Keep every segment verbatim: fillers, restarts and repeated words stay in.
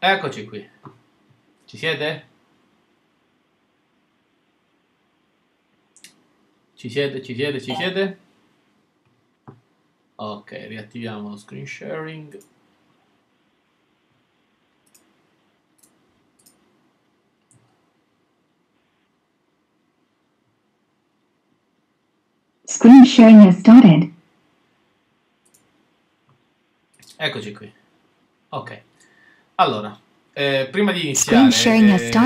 Eccoci qui. Ci siete? Ci siete, ci siete, ci siete? Ok, riattiviamo lo screen sharing. Screen sharing has started. Eccoci qui. Ok. Allora, eh, prima di iniziare,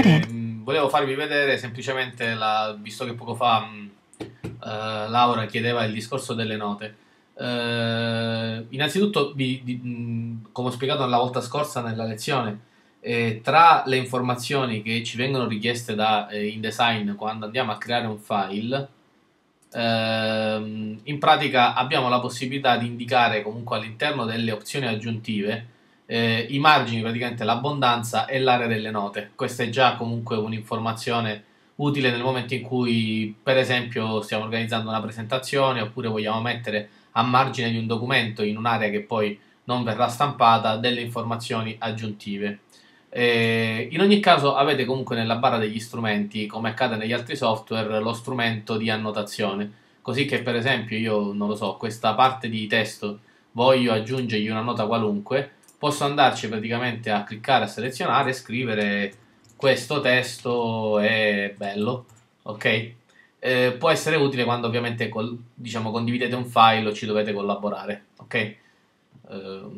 eh, volevo farvi vedere semplicemente, la, visto che poco fa mh, eh, Laura chiedeva il discorso delle note. Eh, innanzitutto, vi, vi, mh, come ho spiegato la volta scorsa nella lezione, eh, tra le informazioni che ci vengono richieste da eh, InDesign quando andiamo a creare un file, eh, in pratica abbiamo la possibilità di indicare comunque all'interno delle opzioni aggiuntive Eh, i margini, praticamente l'abbondanza e l'area delle note. Questa è già comunque un'informazione utile nel momento in cui, per esempio, stiamo organizzando una presentazione oppure vogliamo mettere a margine di un documento, in un'area che poi non verrà stampata, delle informazioni aggiuntive. Eh, in ogni caso avete comunque nella barra degli strumenti, come accade negli altri software, lo strumento di annotazione, così che per esempio io, non lo so, questa parte di testo voglio aggiungergli una nota qualunque. Posso andarci praticamente a cliccare, a selezionare, scrivere questo testo è bello, ok? Eh, può essere utile quando ovviamente col, diciamo, condividete un file o ci dovete collaborare, ok? Eh,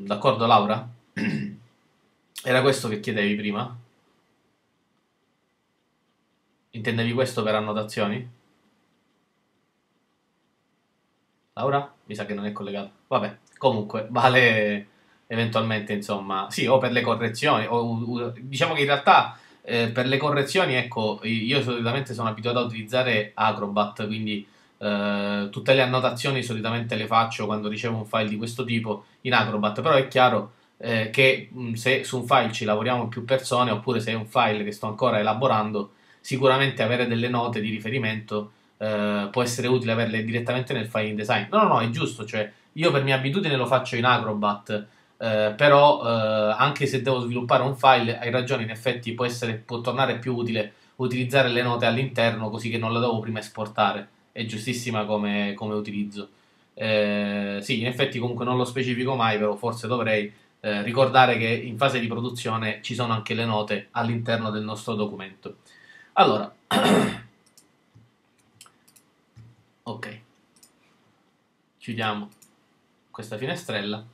d'accordo Laura? Era questo che chiedevi prima? Intendevi questo per annotazioni? Laura? Mi sa che non è collegata. Vabbè, comunque, vale... eventualmente, insomma, sì, o per le correzioni, o, diciamo che in realtà eh, per le correzioni, ecco, io solitamente sono abituato a utilizzare Acrobat, quindi eh, tutte le annotazioni solitamente le faccio quando ricevo un file di questo tipo in Acrobat, però è chiaro eh, che mh, se su un file ci lavoriamo più persone, oppure se è un file che sto ancora elaborando, sicuramente avere delle note di riferimento eh, può essere utile averle direttamente nel file InDesign. No, no, no, è giusto, cioè io per mia abitudine lo faccio in Acrobat. Eh, però eh, anche se devo sviluppare un file, hai ragione, in effetti può, essere, può tornare più utile utilizzare le note all'interno, così che non la devo prima esportare. È giustissima come, come utilizzo. Eh, sì, in effetti comunque non lo specifico mai, però forse dovrei eh, ricordare che in fase di produzione ci sono anche le note all'interno del nostro documento. Allora, ok, chiudiamo questa finestrella.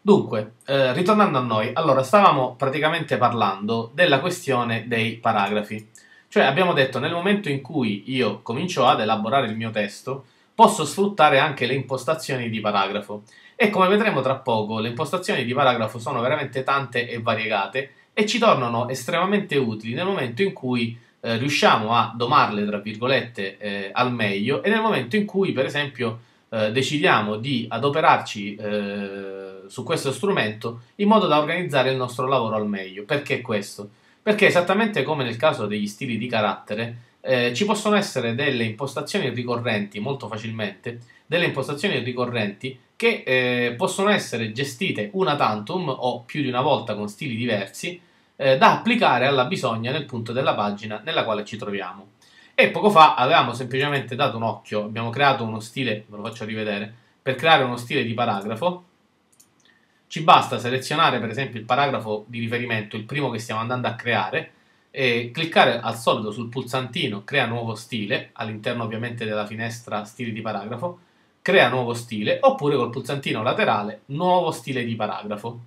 Dunque, eh, ritornando a noi, allora stavamo praticamente parlando della questione dei paragrafi, cioè abbiamo detto nel momento in cui io comincio ad elaborare il mio testo posso sfruttare anche le impostazioni di paragrafo, e come vedremo tra poco le impostazioni di paragrafo sono veramente tante e variegate e ci tornano estremamente utili nel momento in cui eh, riusciamo a domarle, tra virgolette, eh, al meglio, e nel momento in cui per esempio eh, decidiamo di adoperarci eh, su questo strumento in modo da organizzare il nostro lavoro al meglio. Perché questo? Perché esattamente come nel caso degli stili di carattere eh, ci possono essere delle impostazioni ricorrenti molto facilmente, delle impostazioni ricorrenti che eh, possono essere gestite una tantum o più di una volta con stili diversi eh, da applicare alla bisogna nel punto della pagina nella quale ci troviamo. E poco fa avevamo semplicemente dato un occhio, abbiamo creato uno stile, ve lo faccio rivedere, per creare uno stile di paragrafo. Ci basta selezionare per esempio il paragrafo di riferimento, il primo che stiamo andando a creare, e cliccare al solito sul pulsantino crea nuovo stile, all'interno ovviamente della finestra stili di paragrafo, crea nuovo stile, oppure col pulsantino laterale nuovo stile di paragrafo.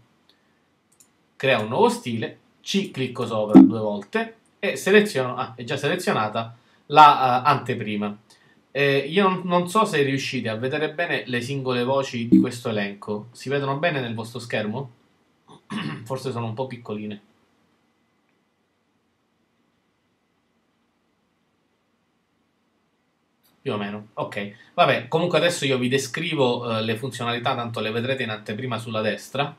Crea un nuovo stile, ci clicco sopra due volte e seleziono, ah, è già selezionata la uh, anteprima. Eh, io non so se riuscite a vedere bene le singole voci di questo elenco. Si vedono bene nel vostro schermo? Forse sono un po' piccoline. Più o meno. Ok. Vabbè, comunque adesso io vi descrivo eh, le funzionalità, tanto le vedrete in anteprima sulla destra.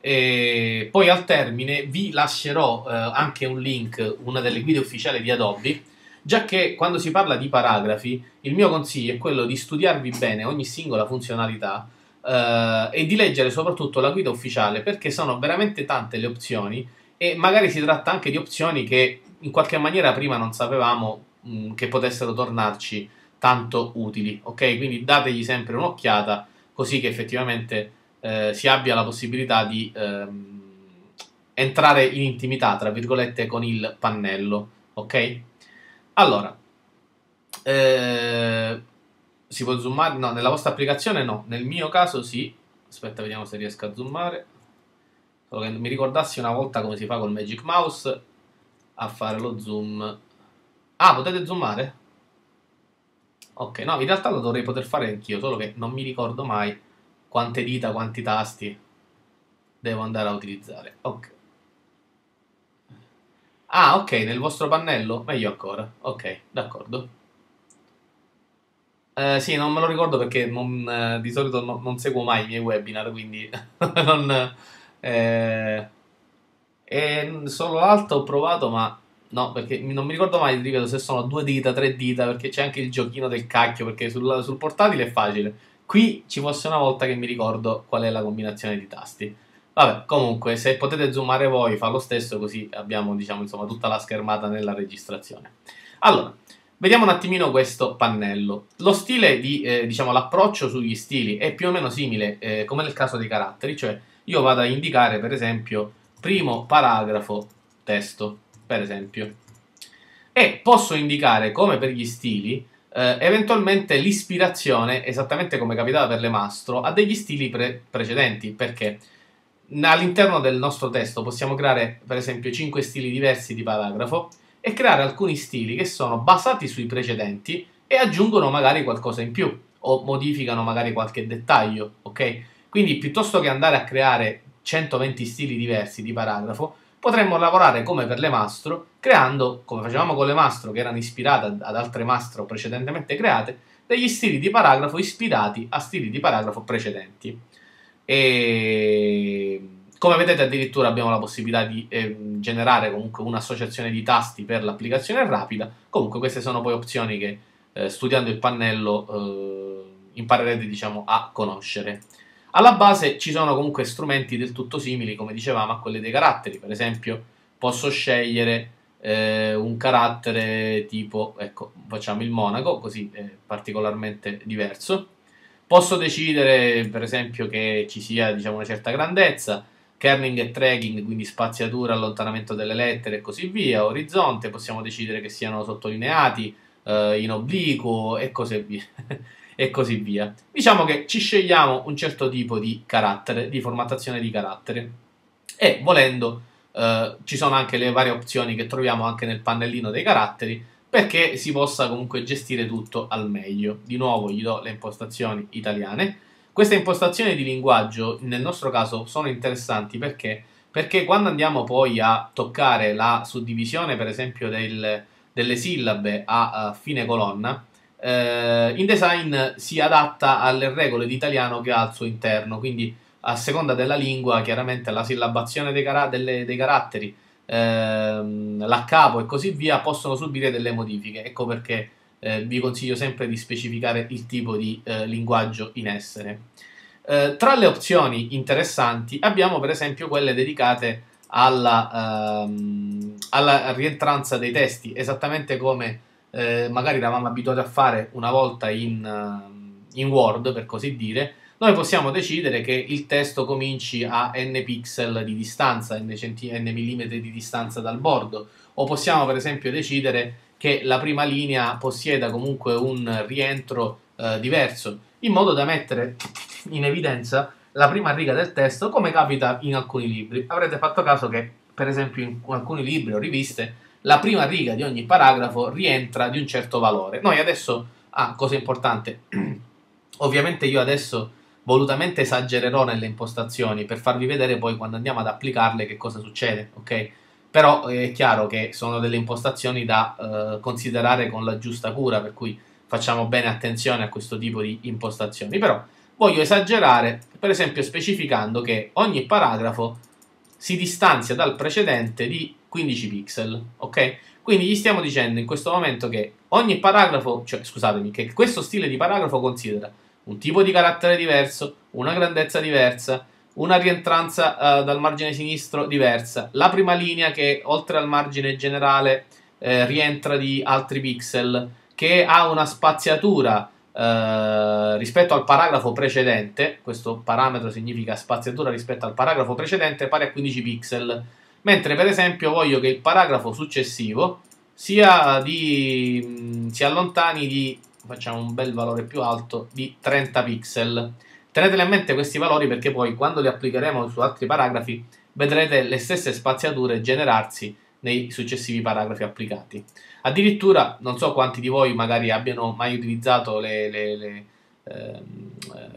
E poi al termine vi lascerò eh, anche un link, una delle guide ufficiali di Adobe. Già che quando si parla di paragrafi, il mio consiglio è quello di studiarvi bene ogni singola funzionalità eh, e di leggere soprattutto la guida ufficiale, perché sono veramente tante le opzioni e magari si tratta anche di opzioni che in qualche maniera prima non sapevamo mh, che potessero tornarci tanto utili, ok? Quindi dategli sempre un'occhiata, così che effettivamente eh, si abbia la possibilità di ehm, entrare in intimità, tra virgolette, con il pannello, ok? Allora, eh, si può zoomare? No, nella vostra applicazione no, nel mio caso sì. Aspetta, vediamo se riesco a zoomare. Solo che mi ricordassi una volta come si fa col Magic Mouse a fare lo zoom. Ah, potete zoomare? Ok, no, in realtà lo dovrei poter fare anch'io, solo che non mi ricordo mai quante dita, quanti tasti devo andare a utilizzare. Ok. Ah, ok, nel vostro pannello? Meglio ancora. Ok, d'accordo. Eh, sì, non me lo ricordo perché non, eh, di solito no, non seguo mai i miei webinar, quindi non... Eh, e solo l'altro ho provato, ma... No, perché non mi ricordo mai, ripeto, se sono due dita, tre dita, perché c'è anche il giochino del cacchio, perché sul, sul portatile è facile. Qui ci fosse una volta che mi ricordo qual è la combinazione di tasti. Vabbè, comunque, se potete zoomare voi fa lo stesso, così abbiamo, diciamo, insomma, tutta la schermata nella registrazione. Allora, vediamo un attimino questo pannello. Lo stile di, eh, diciamo, l'approccio sugli stili è più o meno simile, eh, come nel caso dei caratteri, cioè io vado a indicare, per esempio, primo paragrafo testo, per esempio. E posso indicare, come per gli stili, eh, eventualmente l'ispirazione, esattamente come capitava per le mastro, a degli stili pre precedenti, perché... All'interno del nostro testo possiamo creare per esempio cinque stili diversi di paragrafo e creare alcuni stili che sono basati sui precedenti e aggiungono magari qualcosa in più o modificano magari qualche dettaglio, ok? Quindi piuttosto che andare a creare centoventi stili diversi di paragrafo potremmo lavorare come per le mastro, creando, come facevamo con le mastro che erano ispirate ad altre mastro precedentemente create, degli stili di paragrafo ispirati a stili di paragrafo precedenti. E come vedete addirittura abbiamo la possibilità di eh, generare comunque un'associazione di tasti per l'applicazione rapida. Comunque queste sono poi opzioni che eh, studiando il pannello eh, imparerete, diciamo, a conoscere. Alla base ci sono comunque strumenti del tutto simili, come dicevamo, a quelli dei caratteri. Per esempio posso scegliere eh, un carattere tipo, ecco, facciamo il monaco, così è particolarmente diverso. Posso decidere, per esempio, che ci sia, diciamo, una certa grandezza, kerning e tracking, quindi spaziatura, allontanamento delle lettere e così via, orizzonte, possiamo decidere che siano sottolineati, eh, in obliquo e così via. e così via. Diciamo che ci scegliamo un certo tipo di carattere, di formattazione di carattere. E, volendo, eh, ci sono anche le varie opzioni che troviamo anche nel pannellino dei caratteri, perché si possa comunque gestire tutto al meglio. Di nuovo gli do le impostazioni italiane. Queste impostazioni di linguaggio nel nostro caso sono interessanti perché, perché quando andiamo poi a toccare la suddivisione, per esempio, del, delle sillabe a, a fine colonna, eh, InDesign si adatta alle regole di italiano che ha al suo interno, quindi a seconda della lingua chiaramente la sillabazione dei, cara delle, dei caratteri, l'accapo e così via possono subire delle modifiche. Ecco perché eh, vi consiglio sempre di specificare il tipo di eh, linguaggio in essere. Eh, tra le opzioni interessanti abbiamo per esempio quelle dedicate alla, ehm, alla rientranza dei testi, esattamente come eh, magari eravamo abituati a fare una volta in, in Word, per così dire. Noi possiamo decidere che il testo cominci a n pixel di distanza, n, n millimetri di distanza dal bordo, o possiamo per esempio decidere che la prima linea possieda comunque un rientro eh, diverso, in modo da mettere in evidenza la prima riga del testo, come capita in alcuni libri. Avrete fatto caso che per esempio in alcuni libri o riviste la prima riga di ogni paragrafo rientra di un certo valore. Noi adesso, ah, cosa importante, ovviamente io adesso volutamente esagererò nelle impostazioni per farvi vedere poi quando andiamo ad applicarle che cosa succede, ok? Però è chiaro che sono delle impostazioni da eh, considerare con la giusta cura, per cui facciamo bene attenzione a questo tipo di impostazioni. Però voglio esagerare, per esempio specificando che ogni paragrafo si distanzia dal precedente di quindici pixel, ok? Quindi gli stiamo dicendo in questo momento che ogni paragrafo, cioè scusatemi, che questo stile di paragrafo considera un tipo di carattere diverso, una grandezza diversa, una rientranza eh, dal margine sinistro diversa, la prima linea che oltre al margine generale eh, rientra di altri pixel, che ha una spaziatura eh, rispetto al paragrafo precedente. Questo parametro significa spaziatura rispetto al paragrafo precedente pari a quindici pixel, mentre per esempio voglio che il paragrafo successivo sia di, si allontani di, facciamo un bel valore più alto, di trenta pixel. Teneteli a mente questi valori, perché poi quando li applicheremo su altri paragrafi vedrete le stesse spaziature generarsi nei successivi paragrafi applicati. Addirittura non so quanti di voi magari abbiano mai utilizzato le, le, le, eh,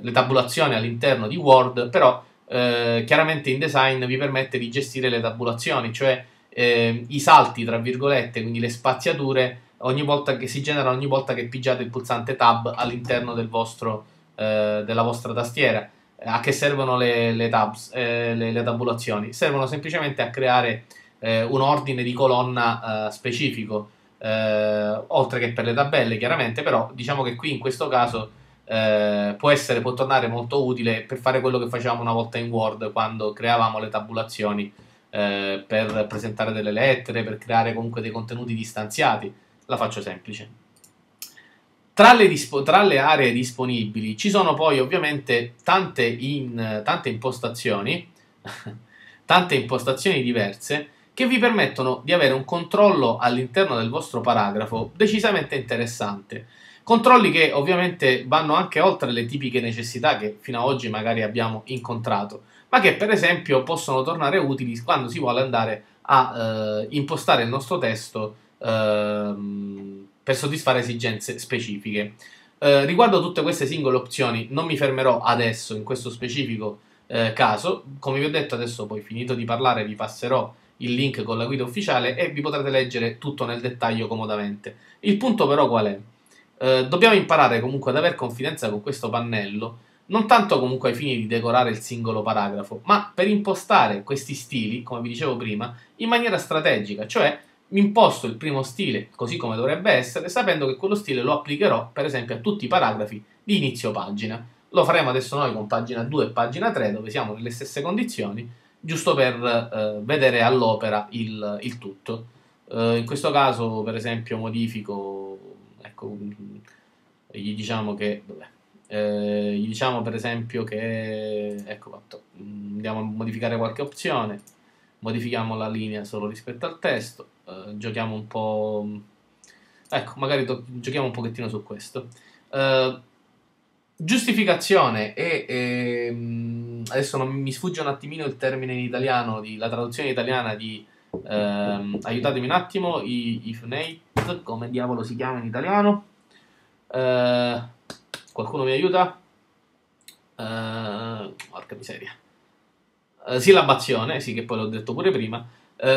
le tabulazioni all'interno di Word, però eh, chiaramente InDesign vi permette di gestire le tabulazioni, cioè eh, i salti tra virgolette, quindi le spaziature ogni volta che si generano, ogni volta che pigiate il pulsante Tab all'interno del vostro della vostra tastiera. A che servono le, le tabs, eh, le, le tabulazioni? Servono semplicemente a creare eh, un ordine di colonna eh, specifico, eh, oltre che per le tabelle chiaramente, però diciamo che qui in questo caso eh, può essere, può tornare molto utile per fare quello che facevamo una volta in Word quando creavamo le tabulazioni eh, per presentare delle lettere, per creare comunque dei contenuti distanziati. La faccio semplice. Tra le, tra le aree disponibili ci sono poi ovviamente tante, in, tante impostazioni, tante impostazioni diverse che vi permettono di avere un controllo all'interno del vostro paragrafo decisamente interessante. Controlli che ovviamente vanno anche oltre le tipiche necessità che fino ad oggi magari abbiamo incontrato, ma che per esempio possono tornare utili quando si vuole andare a eh, impostare il nostro testo eh, per soddisfare esigenze specifiche. Eh, riguardo a tutte queste singole opzioni non mi fermerò adesso in questo specifico eh, caso. Come vi ho detto, adesso poi finito di parlare vi passerò il link con la guida ufficiale e vi potrete leggere tutto nel dettaglio comodamente. Il punto però qual è? Eh, dobbiamo imparare comunque ad aver confidenza con questo pannello, non tanto comunque ai fini di decorare il singolo paragrafo, ma per impostare questi stili, come vi dicevo prima, in maniera strategica, cioè mi imposto il primo stile così come dovrebbe essere, sapendo che quello stile lo applicherò per esempio a tutti i paragrafi di inizio pagina. Lo faremo adesso noi con pagina due e pagina tre, dove siamo nelle stesse condizioni, giusto per eh, vedere all'opera il, il tutto. Eh, in questo caso per esempio modifico, ecco, gli diciamo che, dov'è? Eh, gli diciamo per esempio che, ecco fatto, andiamo a modificare qualche opzione, modifichiamo la linea solo rispetto al testo. Uh, giochiamo un po', ecco, magari giochiamo un pochettino su questo. Uh, giustificazione e, e adesso non mi sfugge un attimino il termine in italiano, di, la traduzione italiana di uh, aiutatemi un attimo, i, i F N A T, come diavolo si chiama in italiano? Uh, qualcuno mi aiuta? Uh, porca miseria, uh, sillabazione, sì, che poi l'ho detto pure prima.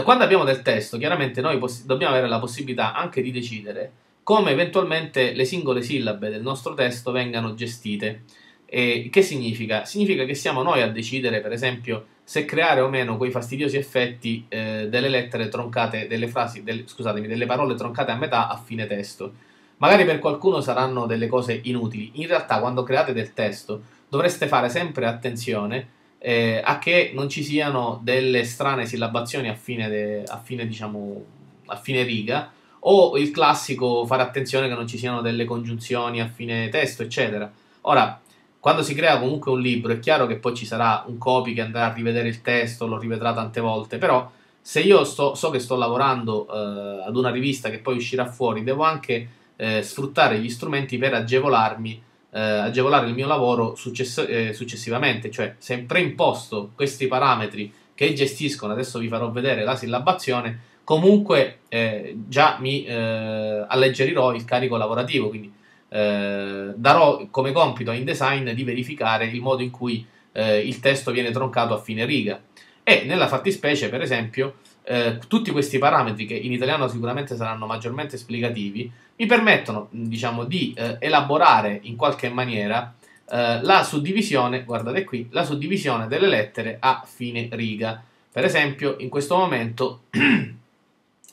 Quando abbiamo del testo, chiaramente noi dobbiamo avere la possibilità anche di decidere come eventualmente le singole sillabe del nostro testo vengano gestite. E che significa? Significa che siamo noi a decidere, per esempio, se creare o meno quei fastidiosi effetti eh, delle lettere troncate, delle frasi, del, scusatemi, delle parole troncate a metà a fine testo. Magari per qualcuno saranno delle cose inutili. In realtà, quando create del testo, dovreste fare sempre attenzione Eh, a che non ci siano delle strane sillabazioni a fine, de, a fine, diciamo, a fine riga, o il classico fare attenzione che non ci siano delle congiunzioni a fine testo, eccetera. Ora, quando si crea comunque un libro è chiaro che poi ci sarà un copy che andrà a rivedere il testo, lo rivedrà tante volte, però se io sto, so che sto lavorando eh, ad una rivista che poi uscirà fuori, devo anche eh, sfruttare gli strumenti per agevolarmi Eh, agevolare il mio lavoro eh, successivamente, cioè se preimposto questi parametri che gestiscono, adesso vi farò vedere la sillabazione, comunque eh, già mi eh, alleggerirò il carico lavorativo, quindi eh, darò come compito a InDesign di verificare il modo in cui eh, il testo viene troncato a fine riga. E nella fattispecie, per esempio, eh, tutti questi parametri, che in italiano sicuramente saranno maggiormente esplicativi, mi permettono, diciamo, di eh, elaborare in qualche maniera eh, la suddivisione, guardate qui, la suddivisione delle lettere a fine riga. Per esempio, in questo momento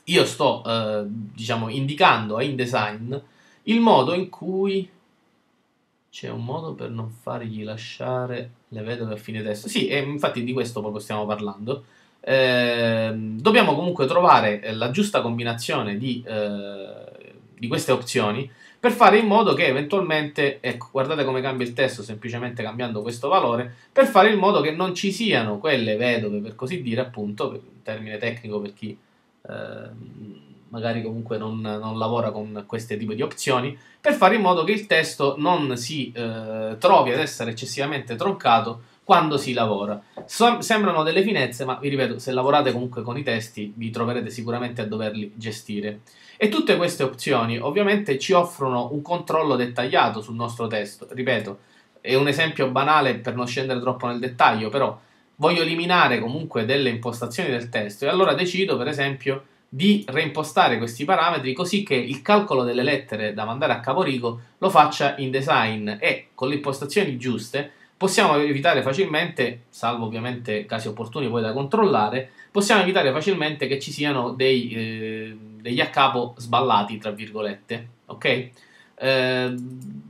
io sto, eh, diciamo, indicando a InDesign il modo in cui C'è un modo per non fargli lasciare le vedove a fine testo. Sì, e infatti di questo proprio stiamo parlando. Eh, dobbiamo comunque trovare la giusta combinazione di, eh, di queste opzioni per fare in modo che eventualmente, ecco, guardate come cambia il testo semplicemente cambiando questo valore, per fare in modo che non ci siano quelle vedove, per così dire, appunto, un termine tecnico per chi... Eh, magari comunque non, non lavora con questo tipo di opzioni, per fare in modo che il testo non si eh, trovi ad essere eccessivamente troncato quando si lavora. So, sembrano delle finezze, ma vi ripeto, se lavorate comunque con i testi vi troverete sicuramente a doverli gestire. E tutte queste opzioni ovviamente ci offrono un controllo dettagliato sul nostro testo. Ripeto, è un esempio banale per non scendere troppo nel dettaglio, però voglio eliminare comunque delle impostazioni del testo e allora decido, per esempio, di reimpostare questi parametri così che il calcolo delle lettere da mandare a caporigo lo faccia InDesign, e con le impostazioni giuste possiamo evitare facilmente, salvo ovviamente casi opportuni poi da controllare, possiamo evitare facilmente che ci siano dei, eh, degli a capo sballati, tra virgolette, ok? Eh,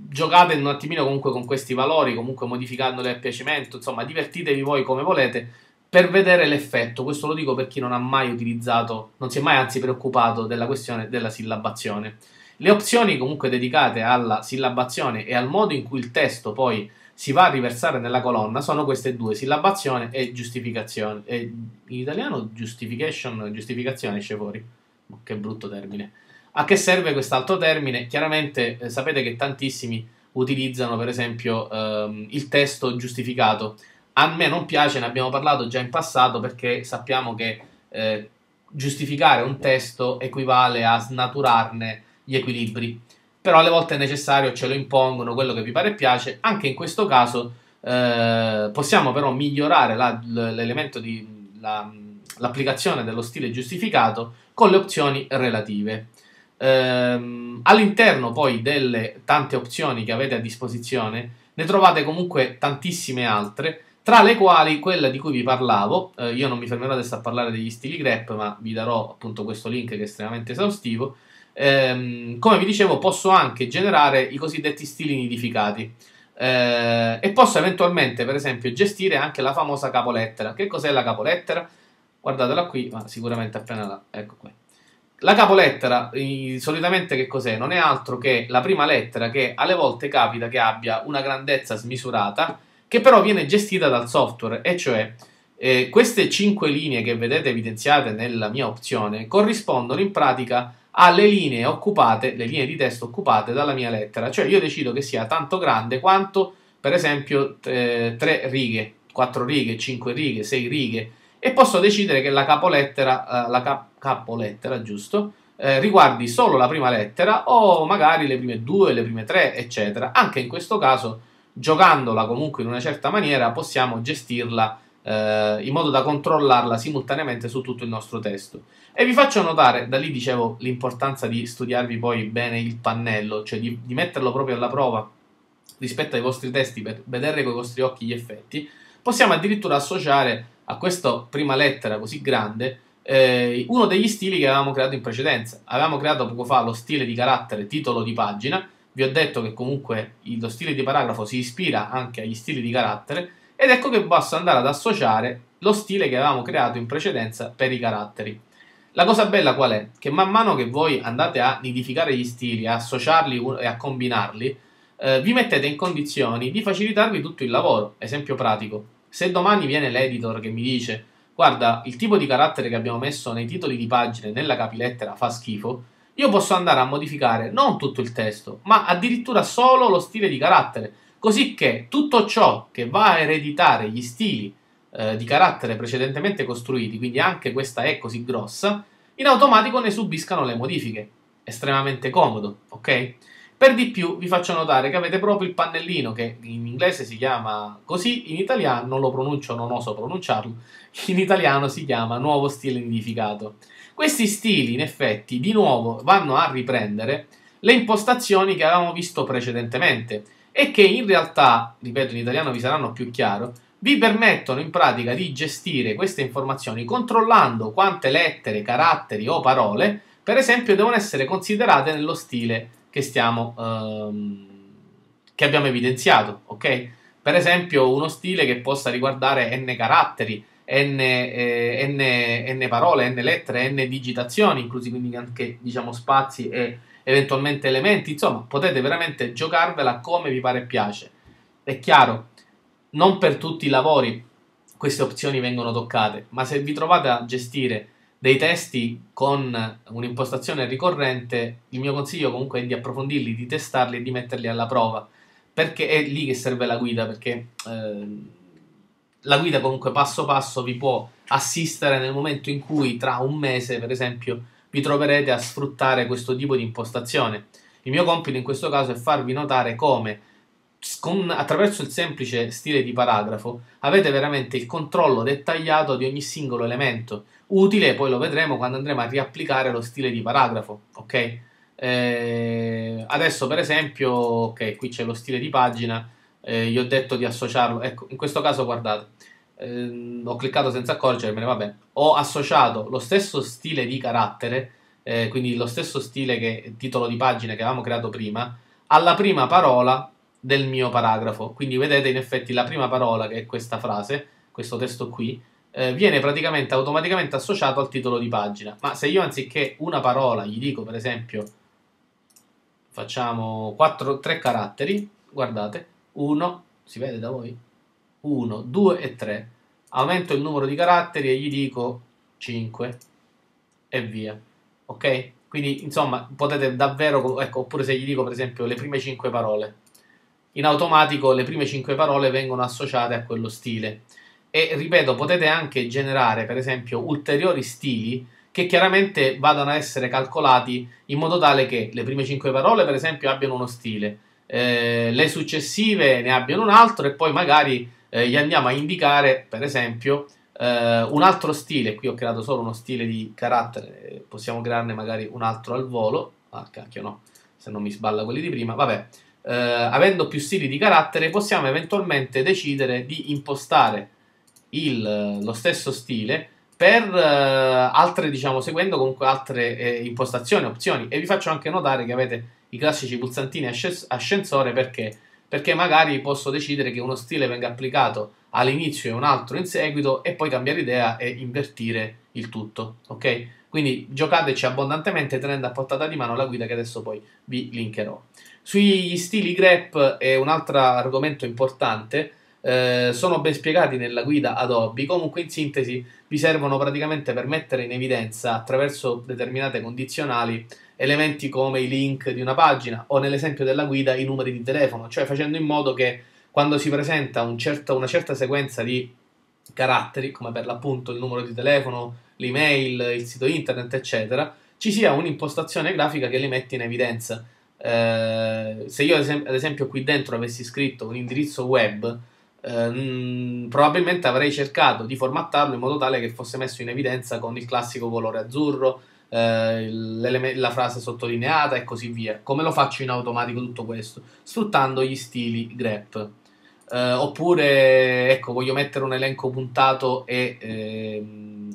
giocate un attimino comunque con questi valori, comunque modificandoli a piacimento, insomma divertitevi voi come volete, per vedere l'effetto. Questo lo dico per chi non ha mai utilizzato, non si è mai anzi preoccupato della questione della sillabazione. Le opzioni comunque dedicate alla sillabazione e al modo in cui il testo poi si va a riversare nella colonna sono queste due, sillabazione e giustificazione. E in italiano giustification, giustificazione esce fuori, oh, che brutto termine. A che serve quest'altro termine? Chiaramente eh, sapete che tantissimi utilizzano per esempio ehm, il testo giustificato. A me non piace, ne abbiamo parlato già in passato, perché sappiamo che eh, giustificare un testo equivale a snaturarne gli equilibri. Però alle volte è necessario, ce lo impongono, quello che vi pare piace. Anche in questo caso eh, possiamo però migliorare l'elemento di l'applicazione dello stile giustificato con le opzioni relative. Ehm, all'interno poi delle tante opzioni che avete a disposizione ne trovate comunque tantissime altre, tra le quali quella di cui vi parlavo. Eh, io non mi fermerò adesso a parlare degli stili grep, ma vi darò appunto questo link che è estremamente esaustivo. Ehm, come vi dicevo, posso anche generare i cosiddetti stili nidificati eh, e posso eventualmente, per esempio, gestire anche la famosa capolettera. Che cos'è la capolettera? Guardatela qui, ma sicuramente appena la... ecco qui. La capolettera, solitamente che cos'è? Non è altro che la prima lettera che alle volte capita che abbia una grandezza smisurata, che però viene gestita dal software, e cioè eh, queste cinque linee che vedete evidenziate nella mia opzione corrispondono in pratica alle linee occupate, le linee di testo occupate dalla mia lettera, cioè io decido che sia tanto grande quanto, per esempio, eh, tre righe, quattro righe, cinque righe, sei righe, e posso decidere che la capolettera, eh, la cap capolettera, giusto, eh, riguardi solo la prima lettera o magari le prime due, le prime tre, eccetera. Anche in questo caso, giocandola comunque in una certa maniera, possiamo gestirla eh, in modo da controllarla simultaneamente su tutto il nostro testo. E vi faccio notare, da lì dicevo l'importanza di studiarvi poi bene il pannello, cioè di, di metterlo proprio alla prova rispetto ai vostri testi per vedere con i vostri occhi gli effetti. Possiamo addirittura associare a questa prima lettera così grande eh, uno degli stili che avevamo creato in precedenza. Avevamo creato poco fa lo stile di carattere titolo di pagina. Vi ho detto che comunque lo stile di paragrafo si ispira anche agli stili di carattere, ed ecco che posso andare ad associare lo stile che avevamo creato in precedenza per i caratteri. La cosa bella qual è? Che man mano che voi andate a nidificare gli stili, a associarli e a combinarli, eh, vi mettete in condizioni di facilitarvi tutto il lavoro. Esempio pratico: se domani viene l'editor che mi dice guarda, il tipo di carattere che abbiamo messo nei titoli di pagine nella capilettera fa schifo, io posso andare a modificare non tutto il testo, ma addirittura solo lo stile di carattere, così che tutto ciò che va a ereditare gli stili eh, di carattere precedentemente costruiti, quindi anche questa è così grossa, in automatico ne subiscano le modifiche. Estremamente comodo, ok? Per di più vi faccio notare che avete proprio il pannellino, che in inglese si chiama così, in italiano non lo pronuncio, non oso pronunciarlo, in italiano si chiama nuovo stile nidificato. Questi stili in effetti di nuovo vanno a riprendere le impostazioni che avevamo visto precedentemente e che in realtà, ripeto, in italiano vi saranno più chiaro, vi permettono in pratica di gestire queste informazioni controllando quante lettere, caratteri o parole, per esempio, devono essere considerate nello stile che stiamo ehm, che che abbiamo evidenziato, ok? Per esempio uno stile che possa riguardare n caratteri, n, eh, n, n parole, n lettere, n digitazioni, inclusi quindi anche, diciamo, spazi e eventualmente elementi. Insomma, potete veramente giocarvela come vi pare e piace. È chiaro, non per tutti i lavori queste opzioni vengono toccate, ma se vi trovate a gestire dei testi con un'impostazione ricorrente, il mio consiglio comunque è di approfondirli, di testarli e di metterli alla prova, perché è lì che serve la guida, perché eh, la guida comunque passo passo vi può assistere nel momento in cui tra un mese, per esempio, vi troverete a sfruttare questo tipo di impostazione. Il mio compito in questo caso è farvi notare come con, attraverso il semplice stile di paragrafo avete veramente il controllo dettagliato di ogni singolo elemento, utile, poi lo vedremo quando andremo a riapplicare lo stile di paragrafo, ok? Eh, adesso per esempio, ok, qui c'è lo stile di pagina, eh, io ho detto di associarlo, ecco, in questo caso guardate, eh, ho cliccato senza accorgermene, vabbè, ho associato lo stesso stile di carattere, eh, quindi lo stesso stile che titolo di pagina che avevamo creato prima, alla prima parola del mio paragrafo. Quindi vedete in effetti la prima parola, che è questa frase, questo testo qui, eh, viene praticamente automaticamente associato al titolo di pagina. Ma se io anziché una parola gli dico, per esempio, facciamo quattro, tre caratteri, guardate, uno, si vede da voi? uno, due e tre, aumento il numero di caratteri e gli dico cinque e via, ok? Quindi insomma potete davvero, ecco, oppure se gli dico per esempio le prime cinque parole, in automatico le prime cinque parole vengono associate a quello stile. E ripeto, potete anche generare per esempio ulteriori stili che chiaramente vadano a essere calcolati in modo tale che le prime cinque parole per esempio abbiano uno stile, eh, le successive ne abbiano un altro e poi magari eh, gli andiamo a indicare per esempio eh, un altro stile. Qui ho creato solo uno stile di carattere, possiamo crearne magari un altro al volo. Ah cacchio, no, se non mi sballa quelli di prima, vabbè. Uh, avendo più stili di carattere possiamo eventualmente decidere di impostare il, lo stesso stile per uh, altre, diciamo, seguendo comunque altre eh, impostazioni, opzioni. E vi faccio anche notare che avete i classici pulsantini asc- ascensore perché? Perché magari posso decidere che uno stile venga applicato all'inizio e un altro in seguito e poi cambiare idea e invertire il tutto, ok? Quindi giocateci abbondantemente tenendo a portata di mano la guida che adesso poi vi linkerò. Sugli stili grep è un altro argomento importante, eh, sono ben spiegati nella guida Adobe, comunque in sintesi vi servono praticamente per mettere in evidenza attraverso determinate condizionali elementi come i link di una pagina o nell'esempio della guida i numeri di telefono, cioè facendo in modo che quando si presenta un certo, una certa sequenza di caratteri, come per l'appunto il numero di telefono, l'email, il sito internet eccetera, ci sia un'impostazione grafica che li mette in evidenza. Eh, se io ad esempio qui dentro avessi scritto un indirizzo web, ehm, probabilmente avrei cercato di formattarlo in modo tale che fosse messo in evidenza con il classico colore azzurro, eh, la frase sottolineata e così via. Come lo faccio in automatico tutto questo? Sfruttando gli stili grep. Eh, oppure ecco, voglio mettere un elenco puntato e, eh,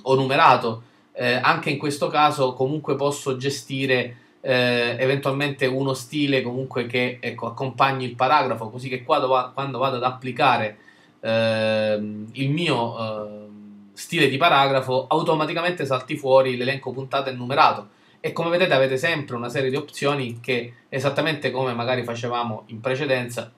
o numerato, eh, anche in questo caso comunque posso gestire Eh, eventualmente uno stile comunque che, ecco, accompagni il paragrafo, così che qua do, quando vado ad applicare eh, il mio eh, stile di paragrafo automaticamente salti fuori l'elenco puntato e numerato. E come vedete avete sempre una serie di opzioni che, esattamente come magari facevamo in precedenza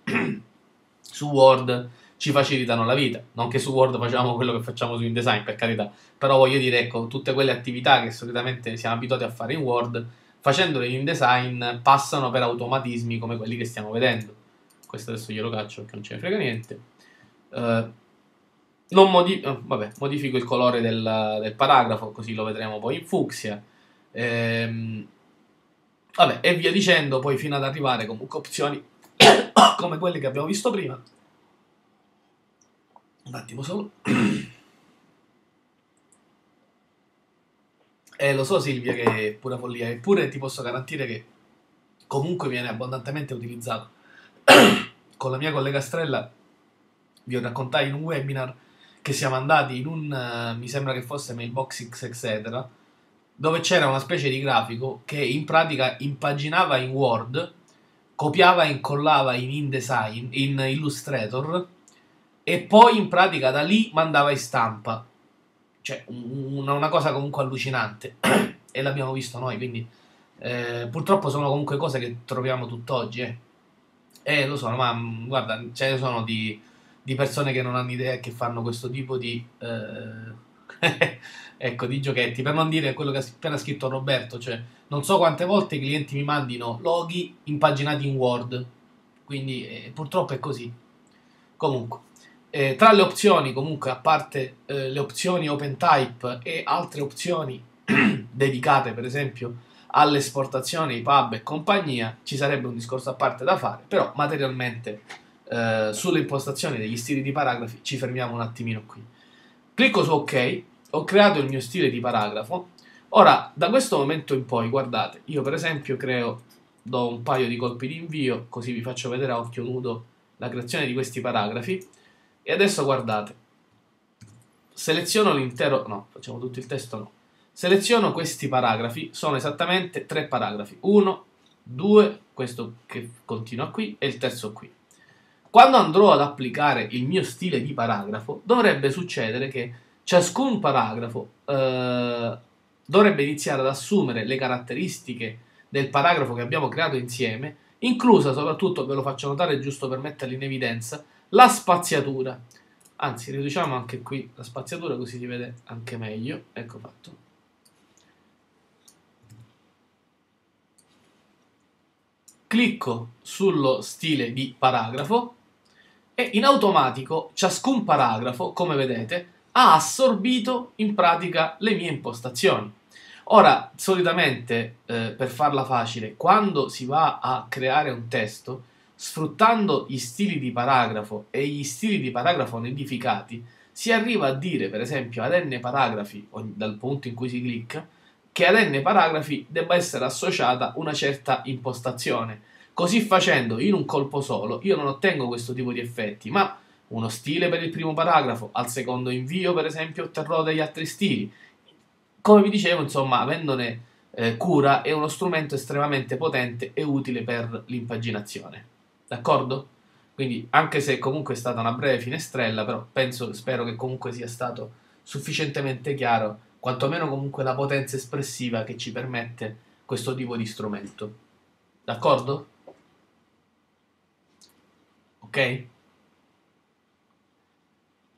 su Word, ci facilitano la vita. Non che su Word facciamo quello che facciamo su InDesign, per carità, però voglio dire, ecco, tutte quelle attività che solitamente siamo abituati a fare in Word, facendole in design passano per automatismi come quelli che stiamo vedendo. Questo adesso glielo caccio perché non ce ne frega niente. Uh, non modi oh, vabbè, modifico il colore del, del paragrafo, così lo vedremo poi in fucsia. Ehm, vabbè, e via dicendo, poi fino ad arrivare comunque opzioni come quelle che abbiamo visto prima. Un attimo solo. Eh, lo so Silvia che è pura follia, eppure ti posso garantire che comunque viene abbondantemente utilizzato. Con la mia collega Strella vi raccontai in un webinar che siamo andati in un, uh, mi sembra che fosse Mailbox X, dove c'era una specie di grafico che in pratica impaginava in Word copiava e incollava in InDesign, in Illustrator, e poi in pratica da lì mandava in stampa. Cioè, una, una cosa comunque allucinante, e l'abbiamo visto noi, quindi eh, purtroppo sono comunque cose che troviamo tutt'oggi. Eh. Eh, lo so, ma guarda, ce ne sono di, di persone che non hanno idea e che fanno questo tipo di... Eh, ecco, di giochetti, per non dire quello che ha appena scritto Roberto, cioè non so quante volte i clienti mi mandino loghi impaginati in Word, quindi eh, purtroppo è così. Comunque, eh, tra le opzioni, comunque, a parte eh, le opzioni OpenType e altre opzioni dedicate per esempio all'esportazione, i pub e compagnia, ci sarebbe un discorso a parte da fare, però materialmente eh, sulle impostazioni degli stili di paragrafi ci fermiamo un attimino qui. Clicco su ok, ho creato il mio stile di paragrafo. Ora, da questo momento in poi, guardate, io per esempio creo, do un paio di colpi di invio, così vi faccio vedere a occhio nudo la creazione di questi paragrafi, e adesso guardate, seleziono l'intero, no, facciamo tutto il testo, no, seleziono questi paragrafi, sono esattamente tre paragrafi, uno, due, questo che continua qui, e il terzo qui. Quando andrò ad applicare il mio stile di paragrafo, dovrebbe succedere che ciascun paragrafo eh, dovrebbe iniziare ad assumere le caratteristiche del paragrafo che abbiamo creato insieme, inclusa soprattutto, ve lo faccio notare giusto per metterla in evidenza, la spaziatura. Anzi, riduciamo anche qui la spaziatura così si vede anche meglio. Ecco fatto. Clicco sullo stile di paragrafo. E in automatico ciascun paragrafo, come vedete, ha assorbito in pratica le mie impostazioni. Ora, solitamente, eh, per farla facile, quando si va a creare un testo, sfruttando gli stili di paragrafo e gli stili di paragrafo nidificati, si arriva a dire, per esempio, ad n paragrafi, dal punto in cui si clicca, che ad n paragrafi debba essere associata una certa impostazione. Così facendo, in un colpo solo, io non ottengo questo tipo di effetti, ma uno stile per il primo paragrafo, al secondo invio, per esempio, otterrò degli altri stili. Come vi dicevo, insomma, avendone eh, cura, è uno strumento estremamente potente e utile per l'impaginazione. D'accordo? Quindi, anche se comunque è stata una breve finestrella, però penso, spero che comunque sia stato sufficientemente chiaro, quantomeno comunque la potenza espressiva che ci permette questo tipo di strumento. D'accordo? Ok?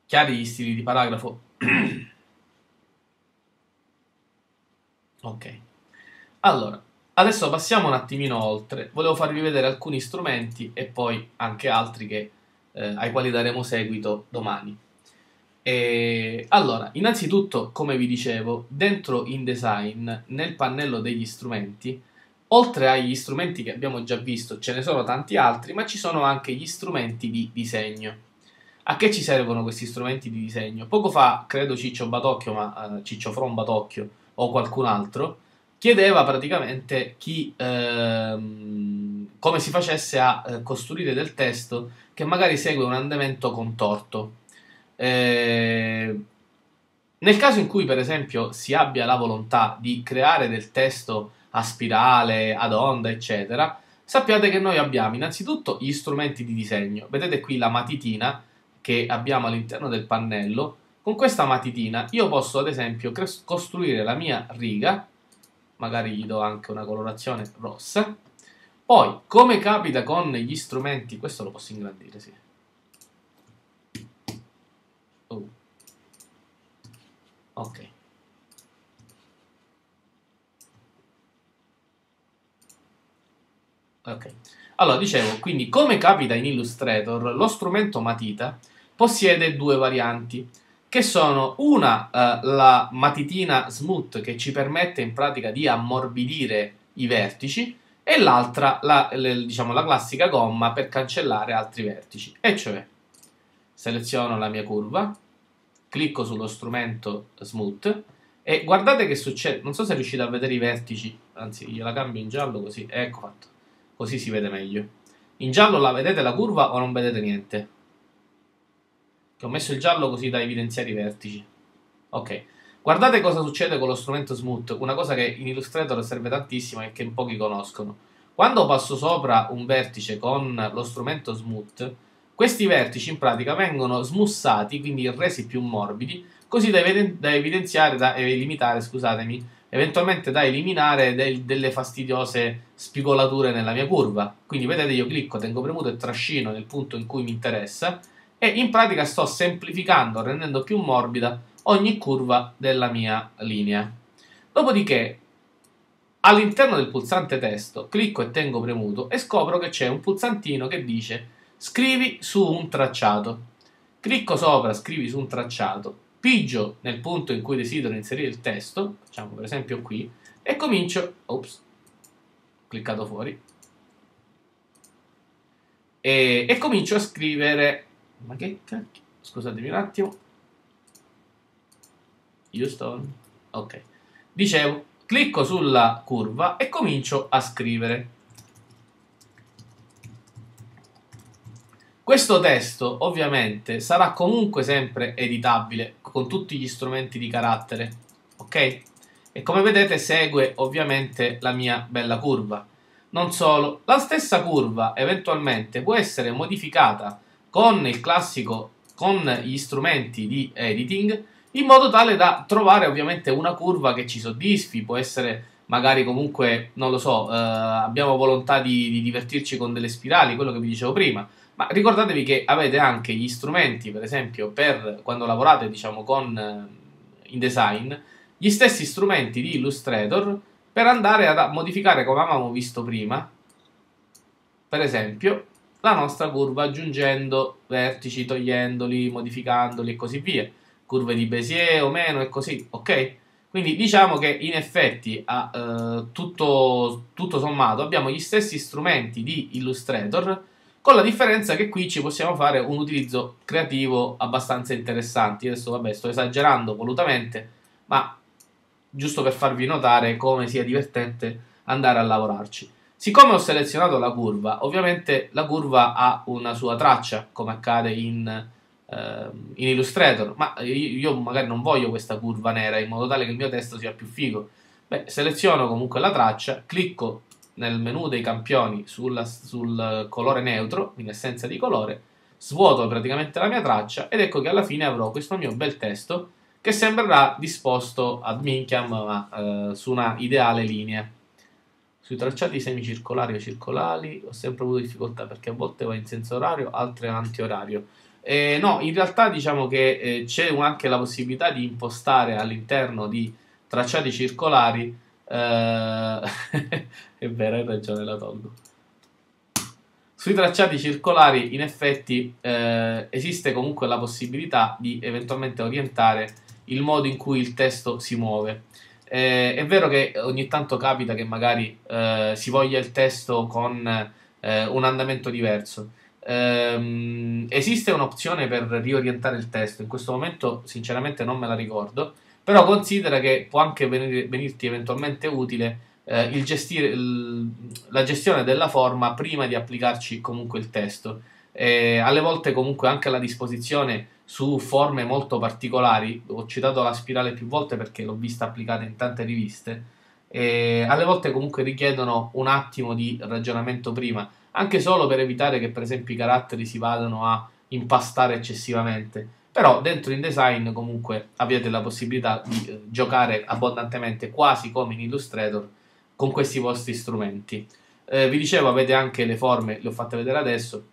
Chiari gli stili di paragrafo? Ok. Allora, adesso passiamo un attimino oltre. Volevo farvi vedere alcuni strumenti e poi anche altri che, eh, ai quali daremo seguito domani. E, allora, innanzitutto, come vi dicevo, dentro InDesign, nel pannello degli strumenti, oltre agli strumenti che abbiamo già visto, ce ne sono tanti altri, ma ci sono anche gli strumenti di disegno. A che ci servono questi strumenti di disegno? Poco fa, credo Ciccio Batocchio, ma uh, Ciccio From Batocchio o qualcun altro, chiedeva praticamente chi, ehm, come si facesse a eh, costruire del testo che magari segue un andamento contorto. Eh, nel caso in cui, per esempio, si abbia la volontà di creare del testo a spirale, ad onda, eccetera, sappiate che noi abbiamo innanzitutto gli strumenti di disegno. Vedete qui la matitina che abbiamo all'interno del pannello. Con questa matitina io posso, ad esempio, costruire la mia riga, magari gli do anche una colorazione rossa. Poi, come capita con gli strumenti, questo lo posso ingrandire, sì. Oh. Ok. Ok, allora dicevo, quindi come capita in Illustrator, lo strumento matita possiede due varianti, che sono una, eh, la matitina smooth, che ci permette in pratica di ammorbidire i vertici, e l'altra, la, diciamo, la classica gomma per cancellare altri vertici, e cioè seleziono la mia curva, clicco sullo strumento smooth, e guardate che succede, non so se riuscite a vedere i vertici, anzi gliela cambio in giallo così, ecco fatto. Così si vede meglio. In giallo la vedete la curva o non vedete niente? Che ho messo il giallo così da evidenziare i vertici. Ok. Guardate cosa succede con lo strumento smooth. Una cosa che in Illustrator serve tantissimo e che in pochi conoscono. Quando passo sopra un vertice con lo strumento smooth, questi vertici in pratica vengono smussati, quindi resi più morbidi, così da, eviden da evidenziare, da eh, limitare, scusatemi, eventualmente da eliminare del, delle fastidiose spigolature nella mia curva. Quindi vedete, io clicco, tengo premuto e trascino nel punto in cui mi interessa e in pratica sto semplificando, rendendo più morbida ogni curva della mia linea. Dopodiché, all'interno del pulsante testo, clicco e tengo premuto e scopro che c'è un pulsantino che dice scrivi su un tracciato. Clicco sopra, scrivi su un tracciato, pigio nel punto in cui desidero inserire il testo, facciamo per esempio qui, e comincio, ops, cliccato fuori, e, e comincio a scrivere, ma che cacchio, scusatemi un attimo, giusto? Ok, dicevo, clicco sulla curva e comincio a scrivere. Questo testo ovviamente sarà comunque sempre editabile con tutti gli strumenti di carattere, ok? E come vedete segue ovviamente la mia bella curva. Non solo, la stessa curva eventualmente può essere modificata con il classico, con gli strumenti di editing, in modo tale da trovare ovviamente una curva che ci soddisfi. Può essere magari comunque, non lo so, eh, abbiamo volontà di, di divertirci con delle spirali, quello che vi dicevo prima. Ma ricordatevi che avete anche gli strumenti, per esempio, per quando lavorate, diciamo, con InDesign, gli stessi strumenti di Illustrator per andare a modificare, come avevamo visto prima, per esempio, la nostra curva aggiungendo vertici, togliendoli, modificandoli e così via, curve di Bézier o meno e così, ok? Quindi diciamo che in effetti a, eh, tutto, tutto sommato abbiamo gli stessi strumenti di Illustrator, con la differenza che qui ci possiamo fare un utilizzo creativo abbastanza interessante. Adesso vabbè, sto esagerando volutamente, ma giusto per farvi notare come sia divertente andare a lavorarci. Siccome ho selezionato la curva, ovviamente la curva ha una sua traccia, come accade in, eh, in Illustrator, ma io magari non voglio questa curva nera in modo tale che il mio testo sia più figo. Beh, seleziono comunque la traccia, clicco nel menu dei campioni sulla, sul colore neutro, in assenza di colore, svuoto praticamente la mia traccia ed ecco che alla fine avrò questo mio bel testo che sembrerà disposto ad minchiam, ma eh, su una ideale linea. Sui tracciati semicircolari o circolari ho sempre avuto difficoltà perché a volte va in senso orario, altre antiorario. Eh, no, in realtà diciamo che eh, c'è anche la possibilità di impostare all'interno di tracciati circolari. È vero, hai ragione, la tolgo. Sui tracciati circolari in effetti eh, esiste comunque la possibilità di eventualmente orientare il modo in cui il testo si muove. Eh, è vero che ogni tanto capita che magari eh, si voglia il testo con eh, un andamento diverso. Eh, esiste un'opzione per riorientare il testo, in questo momento sinceramente non me la ricordo. Però considera che può anche venire, venirti eventualmente utile eh, il gestire, il, la gestione della forma prima di applicarci comunque il testo. E alle volte comunque anche la disposizione su forme molto particolari, ho citato la spirale più volte perché l'ho vista applicata in tante riviste, e alle volte comunque richiedono un attimo di ragionamento prima, anche solo per evitare che per esempio i caratteri si vadano a impastare eccessivamente. Però dentro InDesign comunque avete la possibilità di eh, giocare abbondantemente, quasi come in Illustrator, con questi vostri strumenti. Eh, vi dicevo, avete anche le forme, le ho fatte vedere adesso,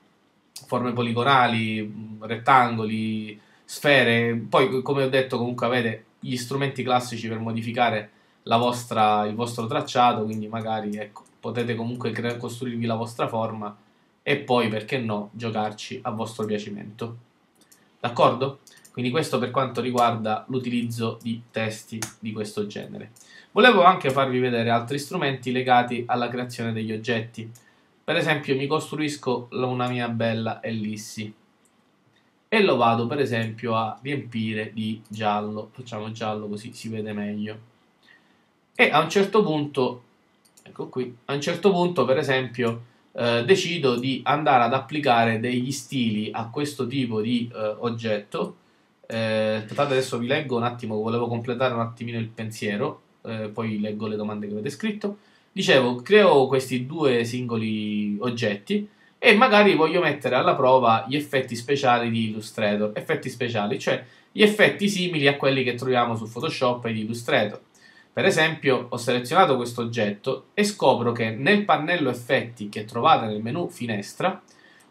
forme poligonali, rettangoli, sfere. Poi, come ho detto, comunque avete gli strumenti classici per modificare la vostra, il vostro tracciato, quindi magari ecco, potete comunque costruirvi la vostra forma e poi, perché no, giocarci a vostro piacimento. D'accordo? Quindi questo per quanto riguarda l'utilizzo di testi di questo genere. Volevo anche farvi vedere altri strumenti legati alla creazione degli oggetti. Per esempio mi costruisco una mia bella ellissi e lo vado per esempio a riempire di giallo. Facciamo giallo così si vede meglio. E a un certo punto, ecco qui, a un certo punto per esempio Eh, decido di andare ad applicare degli stili a questo tipo di eh, oggetto. Eh, aspettate, adesso vi leggo un attimo, volevo completare un attimino il pensiero, eh, poi leggo le domande che avete scritto. Dicevo, creo questi due singoli oggetti e magari voglio mettere alla prova gli effetti speciali di Illustrator, effetti speciali, cioè gli effetti simili a quelli che troviamo su Photoshop e di Illustrator. Per esempio, ho selezionato questo oggetto e scopro che nel pannello effetti che trovate nel menu finestra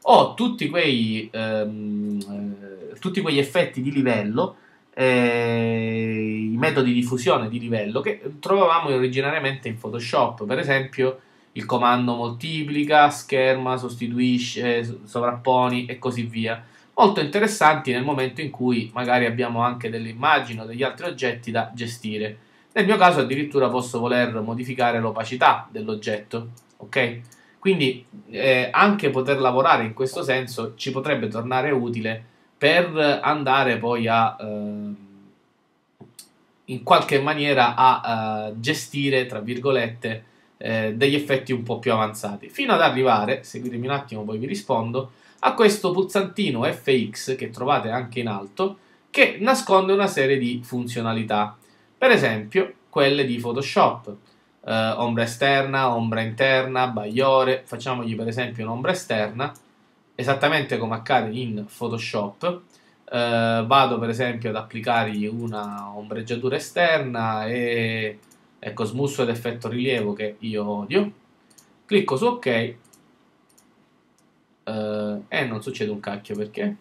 ho tutti quei, ehm, tutti quegli effetti di livello, eh, i metodi di fusione di livello che trovavamo originariamente in Photoshop, per esempio il comando moltiplica, scherma, sostituisce, sovrapponi e così via. Molto interessanti nel momento in cui magari abbiamo anche delle immagini o degli altri oggetti da gestire. Nel mio caso addirittura posso voler modificare l'opacità dell'oggetto, ok? Quindi eh, anche poter lavorare in questo senso ci potrebbe tornare utile per andare poi a eh, in qualche maniera a, a gestire, tra virgolette, eh, degli effetti un po' più avanzati, fino ad arrivare, seguitemi un attimo poi vi rispondo, a questo pulsantino F X che trovate anche in alto, che nasconde una serie di funzionalità, per esempio quelle di Photoshop. Uh, ombra esterna, ombra interna, bagliore. Facciamogli per esempio un'ombra esterna, esattamente come accade in Photoshop. Uh, vado per esempio ad applicargli una ombreggiatura esterna e ecco, smusso ed effetto rilievo che io odio, clicco su ok uh, e non succede un cacchio. Perché?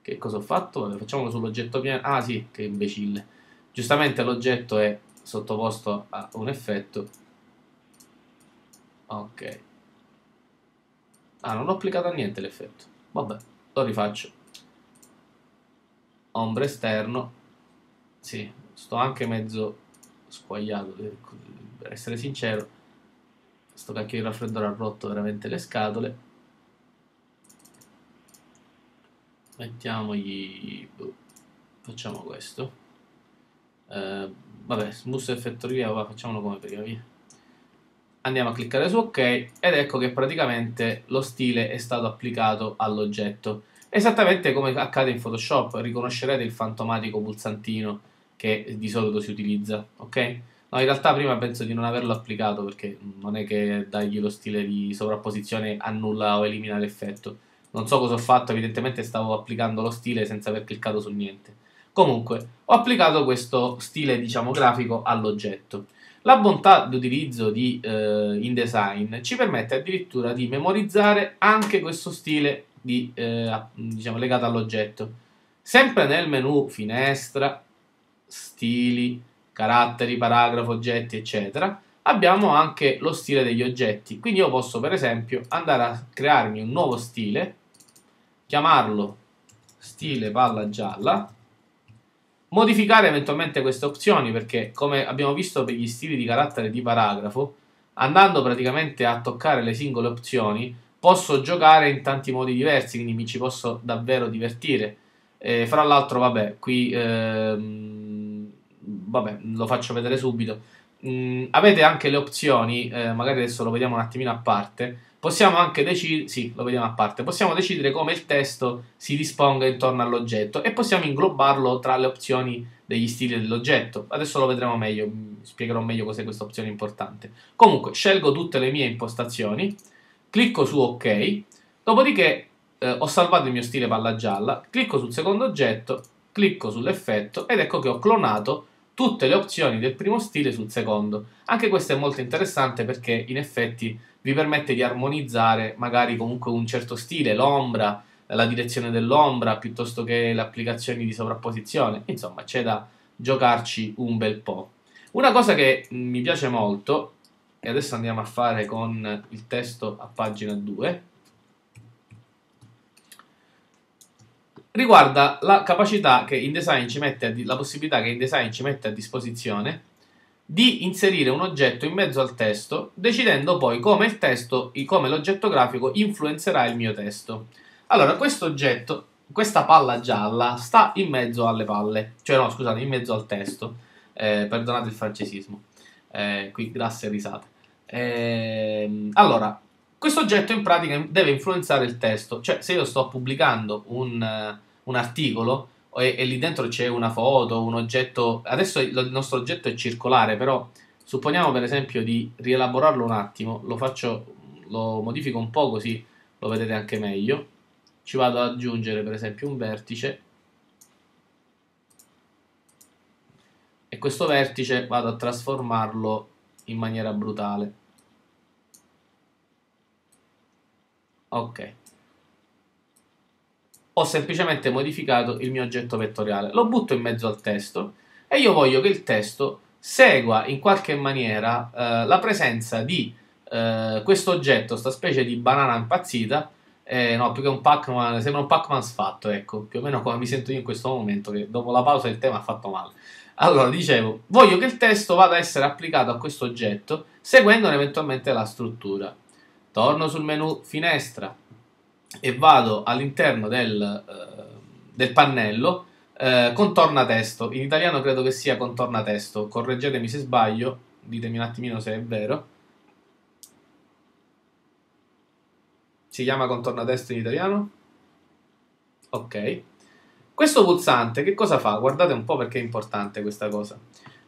Che cosa ho fatto? Vabbè, facciamolo sull'oggetto piano. Ah sì, che imbecille, giustamente l'oggetto è sottoposto a un effetto. Ok, ah, non ho applicato a niente l'effetto, vabbè, lo rifaccio. Ombra esterno, sì, sto anche mezzo squagliato per essere sincero, sto cacchio di raffreddore ha rotto veramente le scatole. Mettiamogli, facciamo questo. Uh, vabbè, smusso effetto rilievo, facciamolo come prima, via. Andiamo a cliccare su ok ed ecco che praticamente lo stile è stato applicato all'oggetto, esattamente come accade in Photoshop. Riconoscerete il fantomatico pulsantino che di solito si utilizza, ok? No, in realtà prima penso di non averlo applicato perché non è che dargli lo stile di sovrapposizione annulla o elimina l'effetto, non so cosa ho fatto, evidentemente stavo applicando lo stile senza aver cliccato su niente. Comunque, ho applicato questo stile, diciamo, grafico all'oggetto. La bontà d'utilizzo di eh, InDesign ci permette addirittura di memorizzare anche questo stile di, eh, diciamo, legato all'oggetto. Sempre nel menu finestra, stili, caratteri, paragrafo, oggetti, eccetera, abbiamo anche lo stile degli oggetti. Quindi io posso, per esempio, andare a crearmi un nuovo stile, chiamarlo stile palla gialla, modificare eventualmente queste opzioni perché, come abbiamo visto per gli stili di carattere di paragrafo, andando praticamente a toccare le singole opzioni, posso giocare in tanti modi diversi, quindi mi ci posso davvero divertire. E fra l'altro, vabbè, qui ehm, vabbè, lo faccio vedere subito. Mm, avete anche le opzioni, eh, magari adesso lo vediamo un attimino a parte, possiamo anche decidere, sì, lo vediamo a parte, possiamo decidere come il testo si disponga intorno all'oggetto e possiamo inglobarlo tra le opzioni degli stili dell'oggetto. Adesso lo vedremo meglio, spiegherò meglio cos'è questa opzione importante. Comunque, scelgo tutte le mie impostazioni, clicco su ok, dopodiché eh, ho salvato il mio stile palla gialla, clicco sul secondo oggetto, clicco sull'effetto ed ecco che ho clonato tutte le opzioni del primo stile sul secondo. Anche questo è molto interessante perché in effetti vi permette di armonizzare magari comunque un certo stile, l'ombra, la direzione dell'ombra, piuttosto che le applicazioni di sovrapposizione. Insomma, c'è da giocarci un bel po'. Una cosa che mi piace molto, e adesso andiamo a fare con il testo a pagina due, riguarda la capacità che InDesign ci mette, la possibilità che InDesign ci mette a disposizione di inserire un oggetto in mezzo al testo, decidendo poi come il testo, come l'oggetto grafico influenzerà il mio testo. Allora, questo oggetto, questa palla gialla, sta in mezzo alle palle, cioè no, scusate, in mezzo al testo. Eh, perdonate il francesismo, eh, qui grasse risate. Eh, allora, questo oggetto in pratica deve influenzare il testo, cioè se io sto pubblicando un, uh, un articolo e, e lì dentro c'è una foto, un oggetto, adesso il nostro oggetto è circolare, però Supponiamo per esempio di rielaborarlo un attimo, lo faccio, lo modifico un po' così lo vedete anche meglio. Ci vado ad aggiungere per esempio un vertice e questo vertice vado a trasformarlo in maniera brutale. Ok, ho semplicemente modificato il mio oggetto vettoriale, lo butto in mezzo al testo e io voglio che il testo segua in qualche maniera eh, la presenza di eh, questo oggetto, sta specie di banana impazzita. Eh, no, più che un Pac-Man, sembra un Pac-Man sfatto, ecco, più o meno come mi sento io in questo momento, che dopo la pausa il tema ha fatto male. Allora, dicevo, voglio che il testo vada a essere applicato a questo oggetto, seguendone eventualmente la struttura. Torno sul menu finestra e vado all'interno del, eh, del pannello eh, contorna testo, in italiano credo che sia contorna testo, correggetemi se sbaglio, ditemi un attimino se è vero. Si chiama contornatesto in italiano? Ok. Questo pulsante che cosa fa? Guardate un po' perché è importante questa cosa.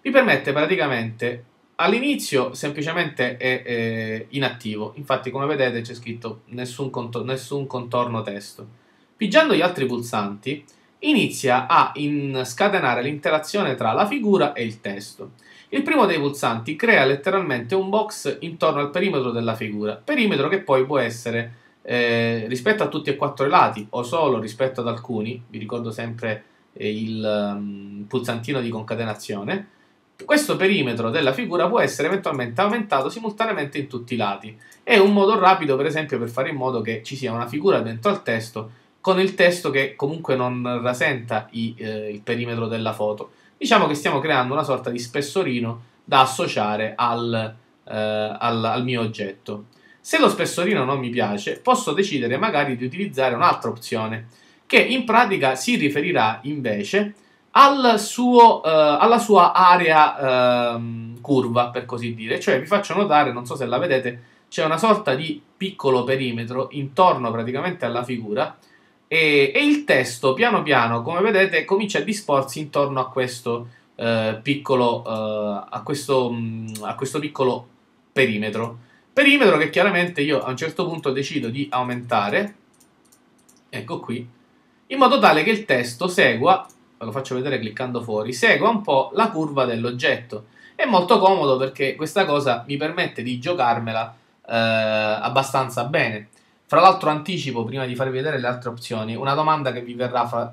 Vi permette praticamente, all'inizio semplicemente è, è inattivo. Infatti come vedete c'è scritto nessun, contor- nessun contorno testo. Pigiando gli altri pulsanti inizia a in scatenare l'interazione tra la figura e il testo. Il primo dei pulsanti crea letteralmente un box intorno al perimetro della figura. Perimetro che poi può essere... Eh, rispetto a tutti e quattro i lati o solo rispetto ad alcuni. Vi ricordo sempre eh, il um, pulsantino di concatenazione. Questo perimetro della figura può essere eventualmente aumentato simultaneamente in tutti i lati. È un modo rapido per esempio per fare in modo che ci sia una figura dentro al testo con il testo che comunque non rasenta i, eh, il perimetro della foto. Diciamo che stiamo creando una sorta di spessorino da associare al, eh, al, al mio oggetto. Se lo spessorino non mi piace, posso decidere magari di utilizzare un'altra opzione, che in pratica si riferirà invece al suo, eh, alla sua area eh, curva, per così dire. Cioè vi faccio notare, non so se la vedete, c'è una sorta di piccolo perimetro intorno praticamente alla figura e, e il testo piano piano, come vedete, comincia a disporsi intorno a questo, eh, piccolo, eh, a questo, mh, a questo piccolo perimetro. Perimetro che chiaramente io a un certo punto decido di aumentare, ecco qui, in modo tale che il testo segua, ve lo faccio vedere cliccando fuori, segua un po' la curva dell'oggetto. È molto comodo perché questa cosa mi permette di giocarmela eh, abbastanza bene. Fra l'altro anticipo, prima di farvi vedere le altre opzioni, una domanda che vi verrà fra,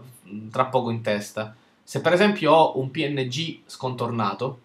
tra poco in testa. Se per esempio ho un P N G scontornato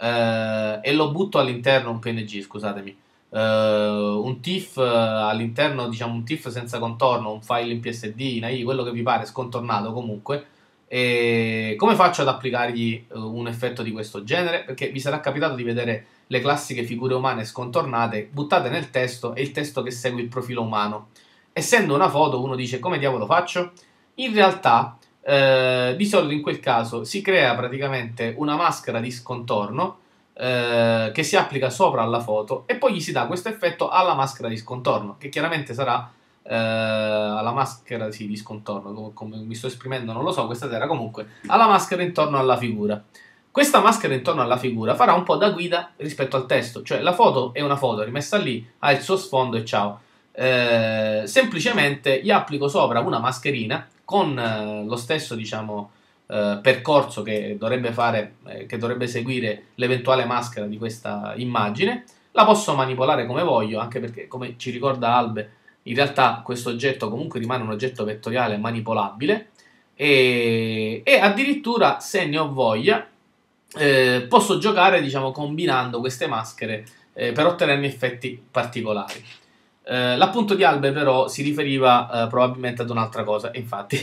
eh, e lo butto all'interno, un P N G scusatemi, Uh, un TIFF uh, all'interno, diciamo un TIFF senza contorno, un file in P S D, in A I, quello che vi pare, scontornato comunque, e come faccio ad applicargli uh, un effetto di questo genere? Perché vi sarà capitato di vedere le classiche figure umane scontornate buttate nel testo e il testo che segue il profilo umano. Essendo una foto uno dice come diavolo faccio? In realtà uh, di solito in quel caso si crea praticamente una maschera di scontorno che si applica sopra alla foto e poi gli si dà questo effetto alla maschera di scontorno, che chiaramente sarà eh, alla maschera sì, di scontorno, come, come mi sto esprimendo non lo so questa sera, comunque alla maschera intorno alla figura. Questa maschera intorno alla figura farà un po' da guida rispetto al testo, cioè la foto è una foto rimessa lì, ha il suo sfondo e ciao, eh, semplicemente gli applico sopra una mascherina con eh, lo stesso diciamo Eh, percorso che dovrebbe fare, eh, che dovrebbe seguire l'eventuale maschera di questa immagine. La posso manipolare come voglio, anche perché come ci ricorda Albe in realtà questo oggetto comunque rimane un oggetto vettoriale manipolabile e, e addirittura se ne ho voglia eh, posso giocare diciamo combinando queste maschere eh, per ottenermi effetti particolari. Uh, l'appunto di Albe però si riferiva uh, probabilmente ad un'altra cosa, infatti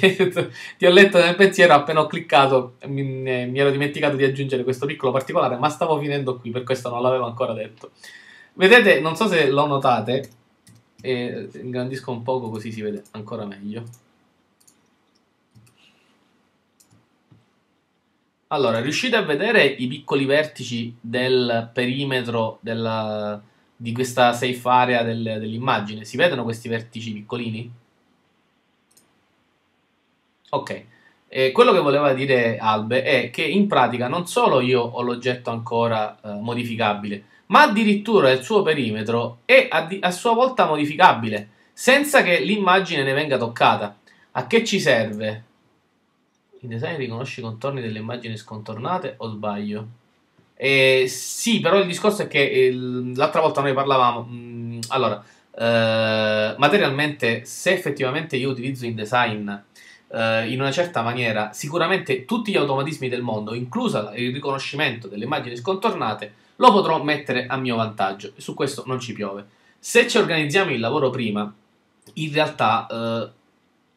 ti ho letto nel pensiero appena ho cliccato, mi, mi ero dimenticato di aggiungere questo piccolo particolare, ma stavo finendo qui, per questo non l'avevo ancora detto. Vedete, non so se lo notate, eh, ingrandisco un poco così si vede ancora meglio. Allora, riuscite a vedere i piccoli vertici del perimetro della... di questa safe area del, dell'immagine? Si vedono questi vertici piccolini? Ok, Eh, quello che voleva dire Albe è che in pratica non solo io ho l'oggetto ancora eh, modificabile, ma addirittura il suo perimetro è a, a sua volta modificabile, senza che l'immagine ne venga toccata. A che ci serve? InDesign riconosce i contorni delle immagini scontornate, o sbaglio? Eh, sì, però il discorso è che eh, l'altra volta noi parlavamo... Mh, allora, eh, materialmente, se effettivamente io utilizzo InDesign... in una certa maniera, sicuramente tutti gli automatismi del mondo, incluso il riconoscimento delle immagini scontornate, lo potrò mettere a mio vantaggio, e su questo non ci piove. Se ci organizziamo il lavoro prima, in realtà eh,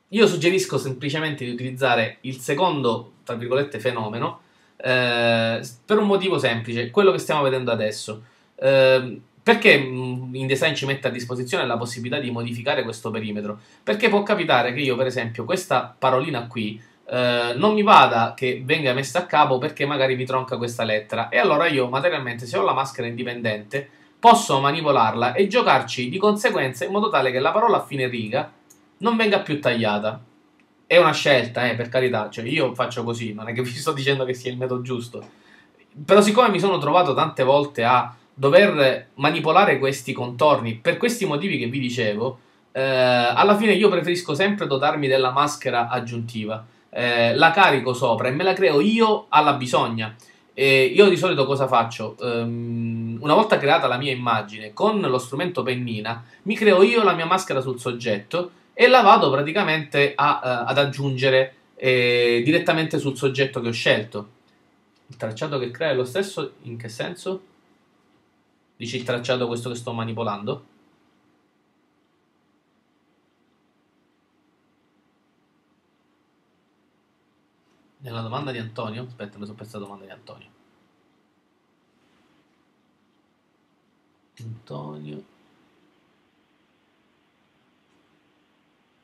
io suggerisco semplicemente di utilizzare il secondo, tra virgolette, fenomeno, eh, per un motivo semplice, quello che stiamo vedendo adesso. Eh, Perché InDesign ci mette a disposizione la possibilità di modificare questo perimetro? Perché può capitare che io, per esempio, questa parolina qui eh, non mi vada che venga messa a capo perché magari mi tronca questa lettera, e allora io materialmente, se ho la maschera indipendente, posso manipolarla e giocarci di conseguenza in modo tale che la parola a fine riga non venga più tagliata. È una scelta, eh, per carità, cioè io faccio così, non è che vi sto dicendo che sia il metodo giusto. Però siccome mi sono trovato tante volte a dover manipolare questi contorni per questi motivi che vi dicevo, eh, alla fine io preferisco sempre dotarmi della maschera aggiuntiva, eh, la carico sopra e me la creo io alla bisogna. E io di solito cosa faccio? Um, una volta creata la mia immagine, con lo strumento pennina mi creo io la mia maschera sul soggetto e la vado praticamente a, uh, ad aggiungere eh, direttamente sul soggetto che ho scelto. Il tracciato che crea è lo stesso? In che senso? Dici il tracciato questo che sto manipolando? Nella domanda di Antonio? Aspetta, mi sono perso la domanda di Antonio. Antonio...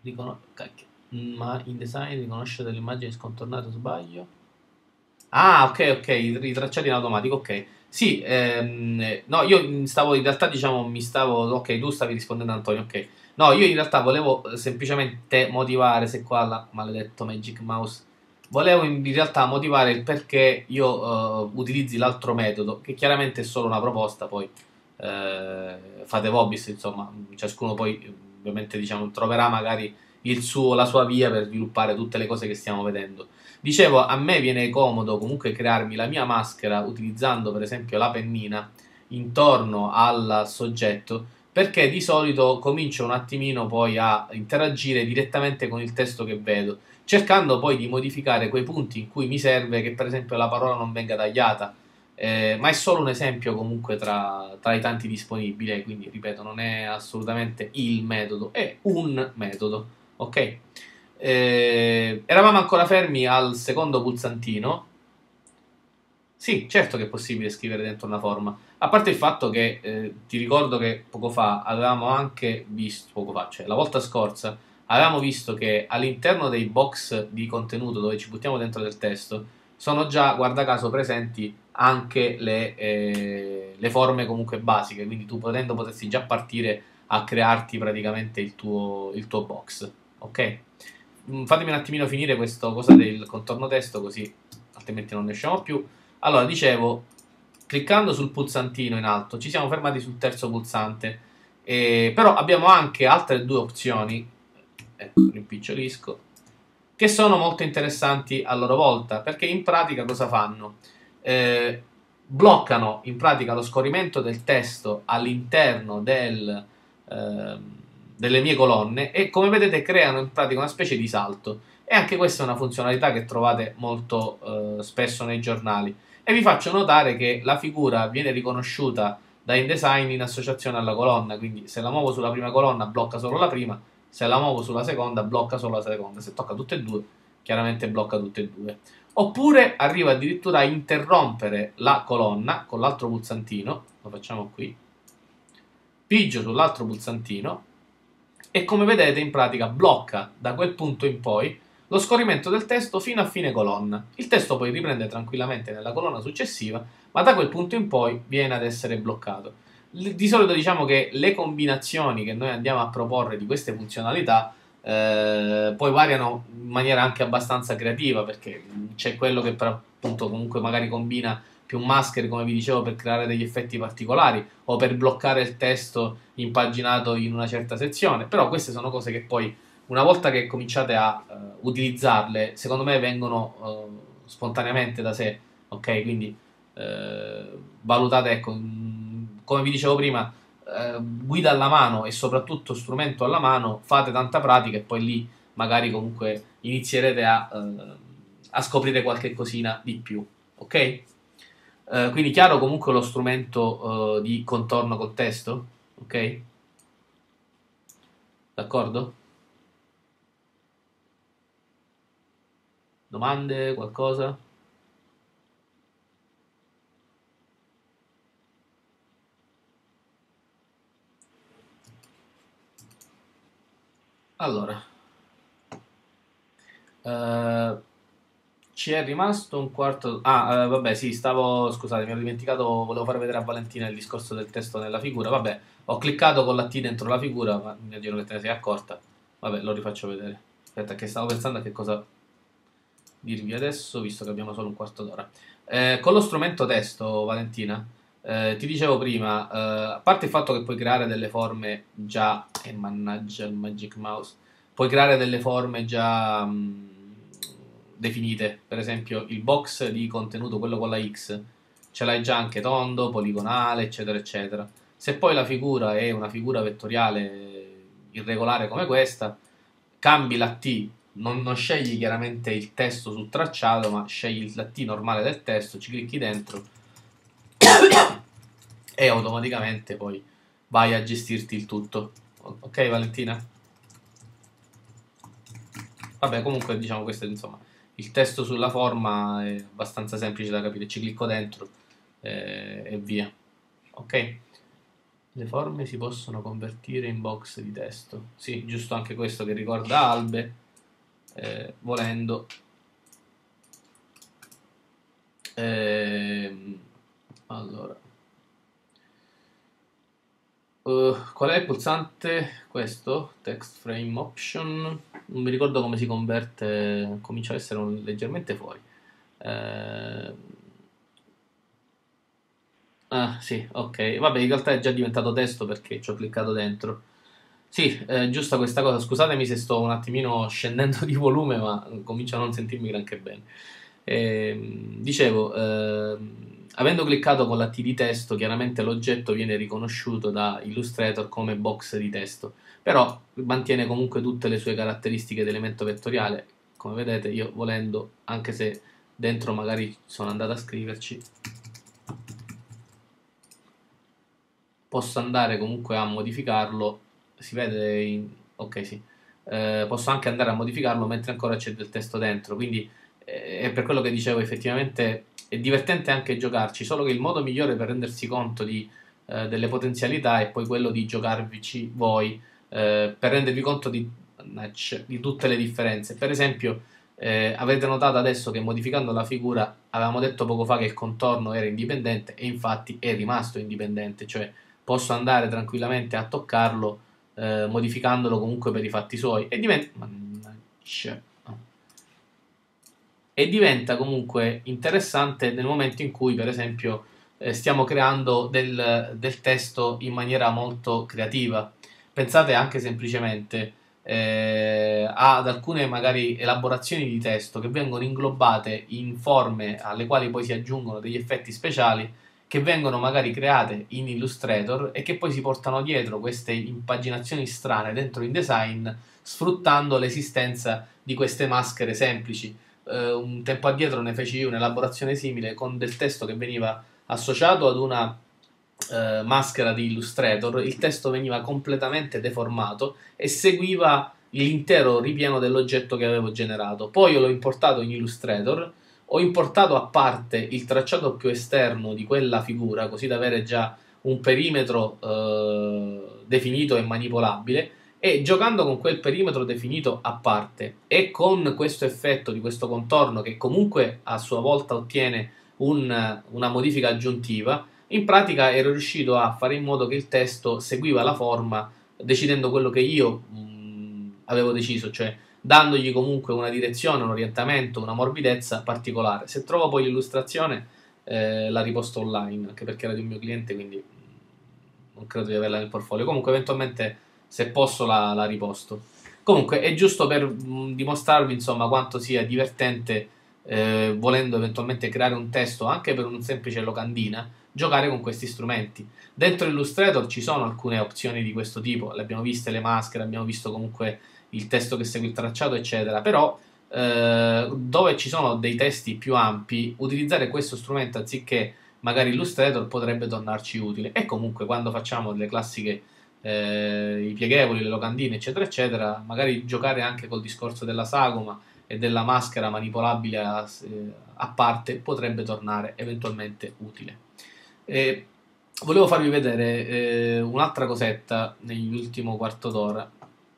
Ricono... Cacchio. Ma InDesign riconosce delle immagini scontornate, sbaglio? Ah, ok, ok, i tracciati in automatico, ok. Sì, ehm, no, io stavo in realtà, diciamo, mi stavo... Ok, tu stavi rispondendo Antonio, ok. No, io in realtà volevo semplicemente motivare, se qua la maledetto Magic Mouse, volevo in realtà motivare il perché io eh, utilizzi l'altro metodo, che chiaramente è solo una proposta, poi eh, fate vobis, insomma, ciascuno poi ovviamente, diciamo, troverà magari il suo, la sua via per sviluppare tutte le cose che stiamo vedendo. Dicevo, a me viene comodo comunque crearmi la mia maschera utilizzando per esempio la pennina intorno al soggetto, perché di solito comincio un attimino poi a interagire direttamente con il testo che vedo, cercando poi di modificare quei punti in cui mi serve che per esempio la parola non venga tagliata, eh, ma è solo un esempio comunque tra, tra i tanti disponibili, quindi ripeto, non è assolutamente il metodo, è un metodo, ok? Eh, eravamo ancora fermi al secondo pulsantino. Sì, certo che è possibile scrivere dentro una forma, a parte il fatto che eh, ti ricordo che poco fa avevamo anche visto, poco fa, cioè la volta scorsa avevamo visto che all'interno dei box di contenuto dove ci buttiamo dentro del testo sono già, guarda caso, presenti anche le, eh, le forme comunque basiche, quindi tu potendo potresti già partire a crearti praticamente il tuo, il tuo box, ok? Fatemi un attimino finire questa cosa del contorno testo, così altrimenti non ne usciamo più. Allora, dicevo, cliccando sul pulsantino in alto ci siamo fermati sul terzo pulsante, eh, però abbiamo anche altre due opzioni, ecco, rimpicciolisco, che sono molto interessanti a loro volta, perché in pratica cosa fanno? Eh, bloccano in pratica lo scorrimento del testo all'interno del... Eh, delle mie colonne, e come vedete creano in pratica una specie di salto, e anche questa è una funzionalità che trovate molto eh, spesso nei giornali. E vi faccio notare che la figura viene riconosciuta da InDesign in associazione alla colonna, quindi se la muovo sulla prima colonna blocca solo la prima, se la muovo sulla seconda blocca solo la seconda, se tocca tutte e due chiaramente blocca tutte e due, oppure arriva addirittura a interrompere la colonna con l'altro pulsantino, lo facciamo qui, pigio sull'altro pulsantino, e come vedete in pratica blocca da quel punto in poi lo scorrimento del testo fino a fine colonna. Il testo poi riprende tranquillamente nella colonna successiva, ma da quel punto in poi viene ad essere bloccato. Di solito diciamo che le combinazioni che noi andiamo a proporre di queste funzionalità eh, poi variano in maniera anche abbastanza creativa, perché c'è quello che per appunto comunque magari combina più maschere, come vi dicevo, per creare degli effetti particolari o per bloccare il testo impaginato in una certa sezione. Però queste sono cose che poi, una volta che cominciate a eh, utilizzarle, secondo me vengono eh, spontaneamente da sé, ok? Quindi eh, valutate, ecco, come vi dicevo prima, eh, guida alla mano e soprattutto strumento alla mano, fate tanta pratica e poi lì magari comunque inizierete a, eh, a scoprire qualche cosina di più, ok? Eh, quindi chiaro comunque lo strumento eh, di contorno col testo, ok? D'accordo? Domande? Qualcosa? Allora, eh, ci è rimasto un quarto... Ah, eh, vabbè, sì, stavo... Scusate, mi ero dimenticato, volevo far vedere a Valentina il discorso del testo nella figura. Vabbè, ho cliccato con la T dentro la figura, ma mio Dio, che te ne sei accorta. Vabbè, lo rifaccio vedere. Aspetta, che stavo pensando a che cosa... dirvi adesso, visto che abbiamo solo un quarto d'ora. Eh, con lo strumento testo, Valentina, eh, ti dicevo prima, eh, a parte il fatto che puoi creare delle forme già, e eh, mannaggia il Magic Mouse, puoi creare delle forme già mh, definite, per esempio il box di contenuto, quello con la X, ce l'hai già anche tondo, poligonale, eccetera, eccetera. Se poi la figura è una figura vettoriale irregolare come questa, cambi la T. Non, non scegli chiaramente il testo sul tracciato, ma scegli il T normale del testo, ci clicchi dentro e automaticamente poi vai a gestirti il tutto. Ok Valentina? Vabbè, comunque diciamo questo, insomma, il testo sulla forma è abbastanza semplice da capire, ci clicco dentro eh, e via. Ok? Le forme si possono convertire in box di testo. Sì, giusto anche questo che ricorda albe. Eh, volendo eh, allora uh, qual è il pulsante? Questo text frame option, non mi ricordo come si converte, comincia a essere un, leggermente fuori eh, ah sì, ok, vabbè, in realtà è già diventato testo perché ci ho cliccato dentro. Sì, eh, giusta questa cosa, scusatemi se sto un attimino scendendo di volume, ma comincio a non sentirmi granché bene. Eh, dicevo, eh, avendo cliccato con la T di testo, chiaramente l'oggetto viene riconosciuto da Illustrator come box di testo, però mantiene comunque tutte le sue caratteristiche di elemento vettoriale. Come vedete, io volendo, anche se dentro magari sono andato a scriverci, posso andare comunque a modificarlo. Si vede in... ok sì, eh, posso anche andare a modificarlo mentre ancora c'è del testo dentro, quindi eh, è per quello che dicevo, effettivamente è divertente anche giocarci, solo che il modo migliore per rendersi conto di, eh, delle potenzialità è poi quello di giocarvici voi, eh, per rendervi conto di, di tutte le differenze. Per esempio eh, avete notato adesso che modificando la figura avevamo detto poco fa che il contorno era indipendente e infatti è rimasto indipendente, cioè posso andare tranquillamente a toccarlo Eh, modificandolo comunque per i fatti suoi e diventa, e diventa comunque interessante nel momento in cui, per esempio, eh, stiamo creando del, del testo in maniera molto creativa. Pensate anche semplicemente eh, ad alcune magari elaborazioni di testo che vengono inglobate in forme alle quali poi si aggiungono degli effetti speciali che vengono magari create in Illustrator e che poi si portano dietro queste impaginazioni strane dentro InDesign, sfruttando l'esistenza di queste maschere semplici. Eh, un tempo addietro ne feci io un'elaborazione simile con del testo che veniva associato ad una eh, maschera di Illustrator, il testo veniva completamente deformato e seguiva l'intero ripiano dell'oggetto che avevo generato. Poi l'ho importato in Illustrator, ho importato a parte il tracciato più esterno di quella figura, così da avere già un perimetro eh, definito e manipolabile, e giocando con quel perimetro definito a parte e con questo effetto di questo contorno che comunque a sua volta ottiene un, una modifica aggiuntiva, in pratica ero riuscito a fare in modo che il testo seguiva la forma decidendo quello che io mh, avevo deciso, cioè dandogli comunque una direzione, un orientamento, una morbidezza particolare. Se trovo poi l'illustrazione eh, la riposto online, anche perché era di un mio cliente, quindi non credo di averla nel portfolio. Comunque eventualmente, se posso, la, la riposto. Comunque è giusto per mh, dimostrarvi insomma quanto sia divertente, eh, volendo eventualmente creare un testo anche per un semplice locandina, giocare con questi strumenti. Dentro Illustrator ci sono alcune opzioni di questo tipo, le abbiamo viste, le maschere, abbiamo visto comunque il testo che segue il tracciato eccetera, però eh, dove ci sono dei testi più ampi, utilizzare questo strumento anziché magari Illustrator potrebbe tornarci utile. E comunque quando facciamo delle classiche eh, i pieghevoli, le locandine eccetera eccetera, magari giocare anche col discorso della sagoma e della maschera manipolabile a, eh, a parte potrebbe tornare eventualmente utile. E volevo farvi vedere eh, un'altra cosetta nell'ultimo quarto d'ora.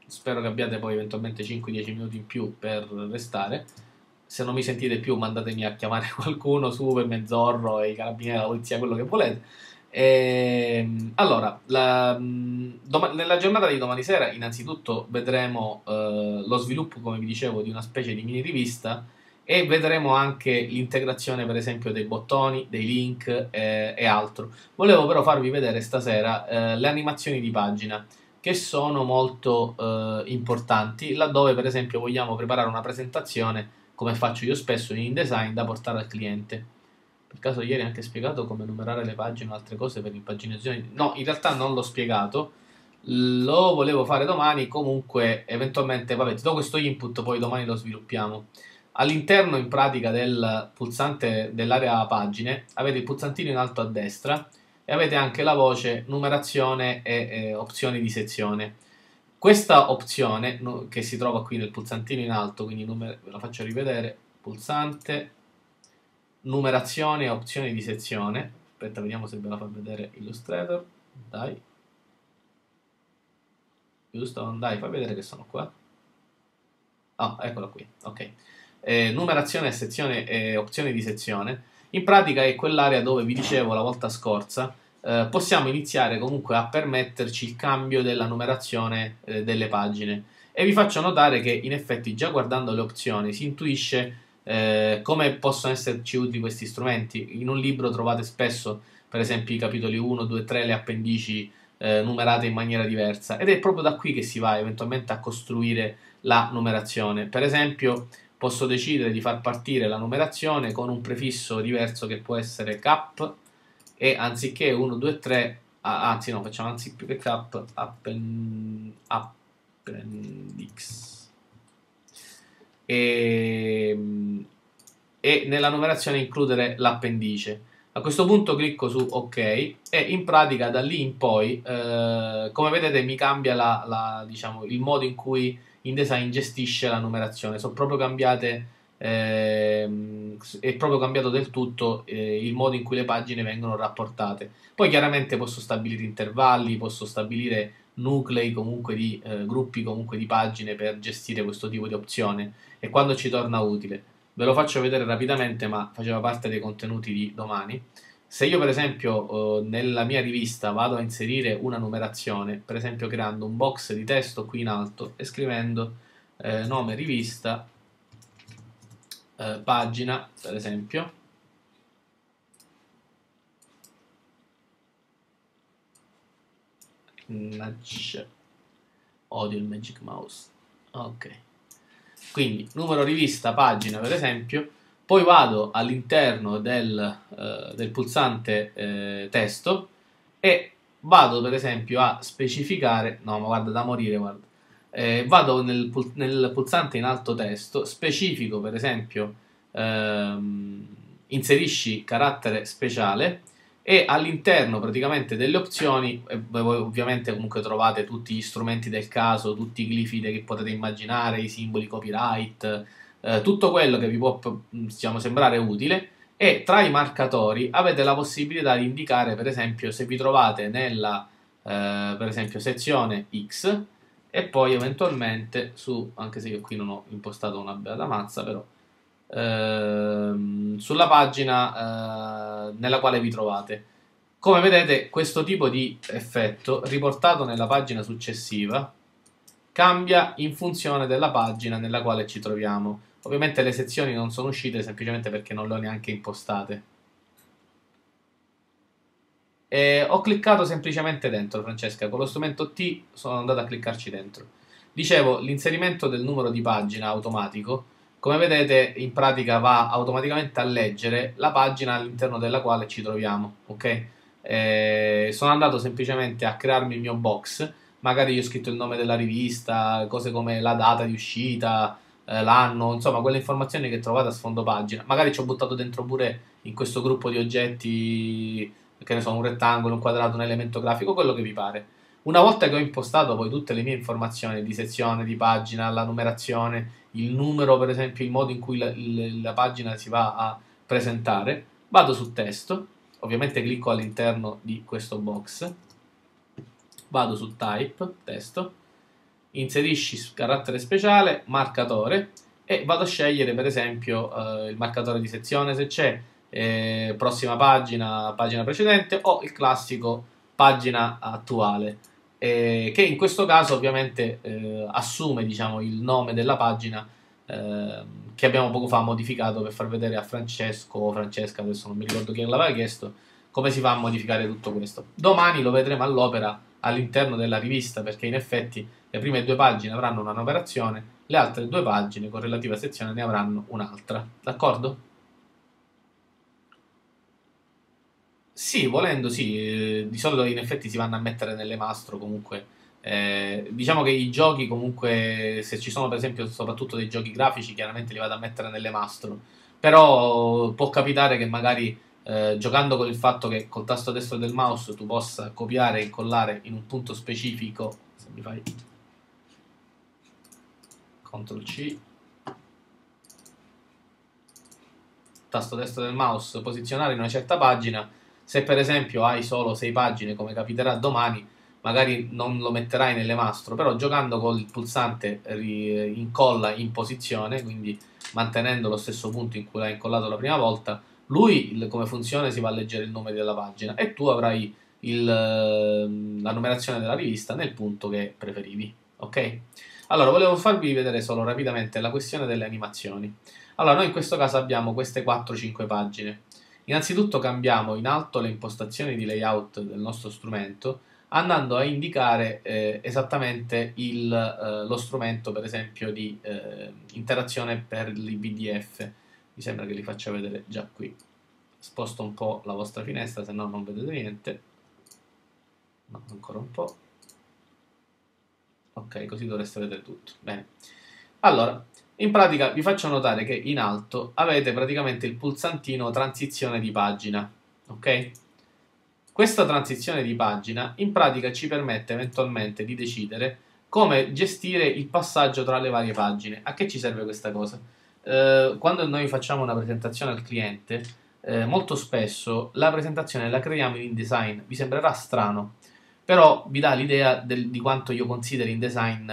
Spero che abbiate poi eventualmente cinque dieci minuti in più per restare. Se non mi sentite più, mandatemi a chiamare qualcuno, Superman, Zorro, i carabinieri, la polizia, quello che volete. E, allora, la, nella giornata di domani sera innanzitutto vedremo eh, lo sviluppo, come vi dicevo, di una specie di mini rivista, e vedremo anche l'integrazione per esempio dei bottoni, dei link eh, e altro. Volevo però farvi vedere stasera eh, le animazioni di pagina, che sono molto eh, importanti, laddove per esempio vogliamo preparare una presentazione, come faccio io spesso in InDesign, da portare al cliente. Per caso ieri ho anche spiegato come numerare le pagine o altre cose per l'impaginazione. No, in realtà non l'ho spiegato, lo volevo fare domani, comunque eventualmente, vabbè, ti do questo input, poi domani lo sviluppiamo. All'interno in pratica del pulsante dell'area pagine avete il pulsantino in alto a destra, e avete anche la voce numerazione e eh, opzioni di sezione. Questa opzione no, che si trova qui nel pulsantino in alto, quindi ve la faccio rivedere, pulsante, numerazione e opzioni di sezione. Aspetta, vediamo se ve la fa vedere Illustrator. Dai. Giusto? Dai, fai vedere che sono qua. Ah, eccola qui, ok. Eh, numerazione e sezione e opzioni di sezione. In pratica è quell'area dove vi dicevo la volta scorsa eh, possiamo iniziare comunque a permetterci il cambio della numerazione eh, delle pagine, e vi faccio notare che in effetti già guardando le opzioni si intuisce eh, come possono esserci utili questi strumenti. In un libro trovate spesso per esempio i capitoli uno, due, tre, le appendici eh, numerate in maniera diversa, ed è proprio da qui che si va eventualmente a costruire la numerazione. Per esempio posso decidere di far partire la numerazione con un prefisso diverso che può essere cap, e anziché uno, due, tre, anzi no, facciamo anziché cap append, appendix, e, e nella numerazione includere l'appendice. A questo punto clicco su ok, e in pratica da lì in poi eh, come vedete mi cambia la, la, diciamo, il modo in cui InDesign gestisce la numerazione. Sono proprio cambiate, ehm, è proprio cambiato del tutto eh, il modo in cui le pagine vengono rapportate. Poi chiaramente posso stabilire intervalli, posso stabilire nuclei comunque di eh, gruppi comunque di pagine per gestire questo tipo di opzione, e quando ci torna utile. Ve lo faccio vedere rapidamente, ma faceva parte dei contenuti di domani. Se io per esempio eh, nella mia rivista vado a inserire una numerazione, per esempio creando un box di testo qui in alto e scrivendo eh, nome rivista, eh, pagina per esempio, odio il Magic Mouse, ok, quindi numero rivista, pagina per esempio. Poi vado all'interno del, eh, del pulsante eh, testo e vado per esempio a specificare, no ma guarda da morire, guarda, eh, vado nel, pul nel pulsante in alto testo, specifico per esempio, ehm, inserisci carattere speciale, e all'interno praticamente delle opzioni, e voi ovviamente comunque trovate tutti gli strumenti del caso, tutti i glifi che potete immaginare, i simboli copyright, tutto quello che vi può, diciamo, sembrare utile, e tra i marcatori avete la possibilità di indicare per esempio se vi trovate nella eh, per esempio sezione X, e poi eventualmente su, anche se io qui non ho impostato una bella mazza, però ehm, sulla pagina eh, nella quale vi trovate. Come vedete questo tipo di effetto riportato nella pagina successiva cambia in funzione della pagina nella quale ci troviamo. Ovviamente le sezioni non sono uscite semplicemente perché non le ho neanche impostate. E ho cliccato semplicemente dentro, Francesca, con lo strumento T sono andato a cliccarci dentro. Dicevo, l'inserimento del numero di pagina automatico, come vedete, in pratica va automaticamente a leggere la pagina all'interno della quale ci troviamo, ok? E sono andato semplicemente a crearmi il mio box, magari io ho scritto il nome della rivista, cose come la data di uscita, l'anno, insomma quelle informazioni che trovate a sfondo pagina. Magari ci ho buttato dentro pure in questo gruppo di oggetti, che ne so, un rettangolo, un quadrato, un elemento grafico, quello che vi pare. Una volta che ho impostato poi tutte le mie informazioni di sezione, di pagina, la numerazione, il numero per esempio, il modo in cui la, il, la pagina si va a presentare, vado su testo, ovviamente clicco all'interno di questo box, vado su type, testo, inserisci carattere speciale, marcatore, e vado a scegliere per esempio eh, il marcatore di sezione se c'è, eh, prossima pagina, pagina precedente, o il classico pagina attuale, eh, che in questo caso ovviamente eh, assume, diciamo, il nome della pagina eh, che abbiamo poco fa modificato per far vedere a Francesco o Francesca, adesso non mi ricordo chi l'aveva chiesto, come si va a modificare tutto questo. Domani lo vedremo all'opera all'interno della rivista, perché in effetti le prime due pagine avranno una numerazione, le altre due pagine con relativa sezione ne avranno un'altra, d'accordo? Sì, volendo sì, di solito in effetti si vanno a mettere nelle mastro comunque, eh, diciamo che i giochi comunque, se ci sono per esempio soprattutto dei giochi grafici, chiaramente li vado a mettere nelle mastro, però può capitare che magari eh, giocando con il fatto che col tasto destro del mouse tu possa copiare e incollare in un punto specifico, se mi fai control C, tasto destro del mouse, posizionare in una certa pagina. Se per esempio hai solo sei pagine, come capiterà domani, magari non lo metterai nelle mastro, però giocando col pulsante incolla in posizione, quindi mantenendo lo stesso punto in cui l'hai incollato la prima volta, lui come funzione si va a leggere il nome della pagina e tu avrai il, la numerazione della rivista nel punto che preferivi, ok? Allora, volevo farvi vedere solo rapidamente la questione delle animazioni. Allora, noi in questo caso abbiamo queste quattro cinque pagine. Innanzitutto cambiamo in alto le impostazioni di layout del nostro strumento, andando a indicare eh, esattamente il, eh, lo strumento per esempio di eh, interazione per i P D F. Mi sembra che li faccia vedere già qui. Sposto un po' la vostra finestra, se no non vedete niente. No, ancora un po'. Ok, così dovreste vedere tutto. Bene. Allora, in pratica vi faccio notare che in alto avete praticamente il pulsantino transizione di pagina, ok? Questa transizione di pagina in pratica ci permette eventualmente di decidere come gestire il passaggio tra le varie pagine. A che ci serve questa cosa? Eh, quando noi facciamo una presentazione al cliente, eh, molto spesso la presentazione la creiamo in InDesign. Vi sembrerà strano, però vi dà l'idea di quanto io consideri InDesign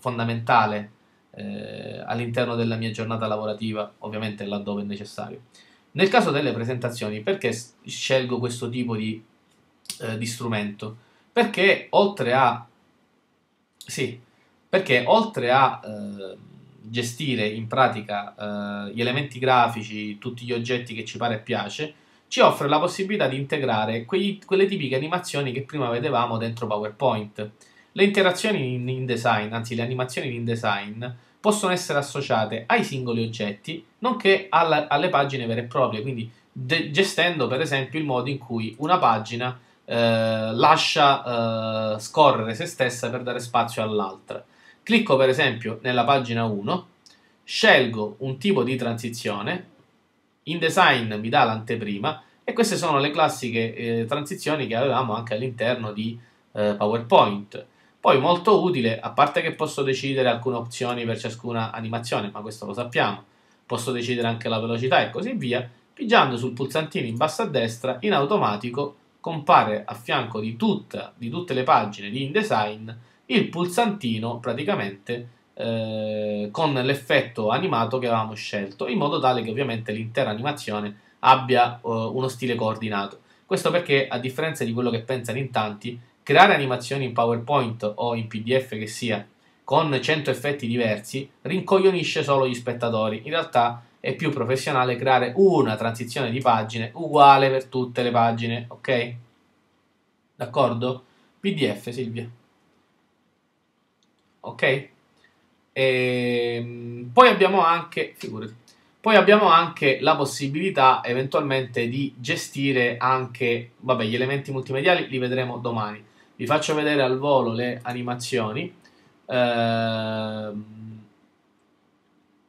fondamentale Eh, all'interno della mia giornata lavorativa, ovviamente laddove è necessario. Nel caso delle presentazioni, perché scelgo questo tipo di, eh, di strumento? Perché oltre a sì, perché oltre a eh, gestire in pratica eh, gli elementi grafici, tutti gli oggetti che ci pare e piace, ci offre la possibilità di integrare quegli, quelle tipiche animazioni che prima vedevamo dentro PowerPoint. Le interazioni in InDesign, anzi le animazioni in InDesign, possono essere associate ai singoli oggetti, nonché alla, alle pagine vere e proprie, quindi gestendo per esempio il modo in cui una pagina eh, lascia eh, scorrere se stessa per dare spazio all'altra. Clicco per esempio nella pagina uno, scelgo un tipo di transizione, InDesign mi dà l'anteprima, e queste sono le classiche eh, transizioni che avevamo anche all'interno di eh, PowerPoint. Poi molto utile, a parte che posso decidere alcune opzioni per ciascuna animazione, ma questo lo sappiamo, posso decidere anche la velocità e così via, pigiando sul pulsantino in basso a destra, in automatico compare a fianco di, tutta, di tutte le pagine di InDesign il pulsantino praticamente eh, con l'effetto animato che avevamo scelto, in modo tale che ovviamente l'intera animazione abbia eh, uno stile coordinato. Questo perché, a differenza di quello che pensano in tanti, creare animazioni in PowerPoint o in P D F che sia con cento effetti diversi rincoglionisce solo gli spettatori. In realtà è più professionale creare una transizione di pagine uguale per tutte le pagine, ok? D'accordo? P D F, Silvia. Ok? E poi abbiamo anche, figurati, poi abbiamo anche la possibilità eventualmente di gestire anche, vabbè, gli elementi multimediali li vedremo domani. Vi faccio vedere al volo le animazioni. Ehm,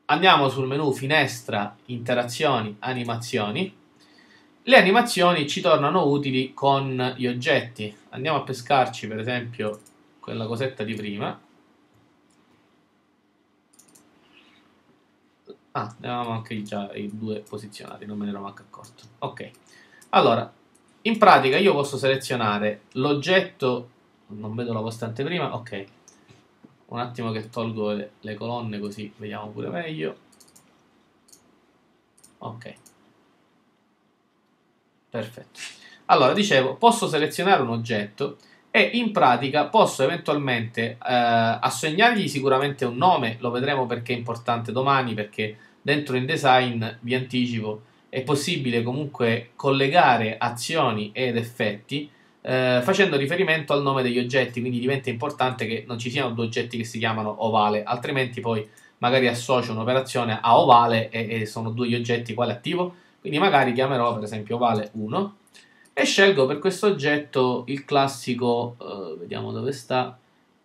andiamo sul menu Finestra, Interazioni, Animazioni. Le animazioni ci tornano utili con gli oggetti. Andiamo a pescarci per esempio quella cosetta di prima. Ah, ne avevamo anche già i due posizionati, non me ne ero manco accorto. Ok, allora, in pratica io posso selezionare l'oggetto, non vedo la vostra anteprima, ok. Un attimo che tolgo le, le colonne così vediamo pure meglio. Ok. Perfetto. Allora, dicevo, posso selezionare un oggetto e in pratica posso eventualmente eh, assegnargli sicuramente un nome, lo vedremo perché è importante domani, perché dentro InDesign, vi anticipo, è possibile comunque collegare azioni ed effetti eh, facendo riferimento al nome degli oggetti, quindi diventa importante che non ci siano due oggetti che si chiamano ovale, altrimenti poi magari associo un'operazione a ovale e, e sono due gli oggetti, quale attivo? Quindi magari chiamerò per esempio ovale uno. E scelgo per questo oggetto il classico, uh, vediamo dove sta,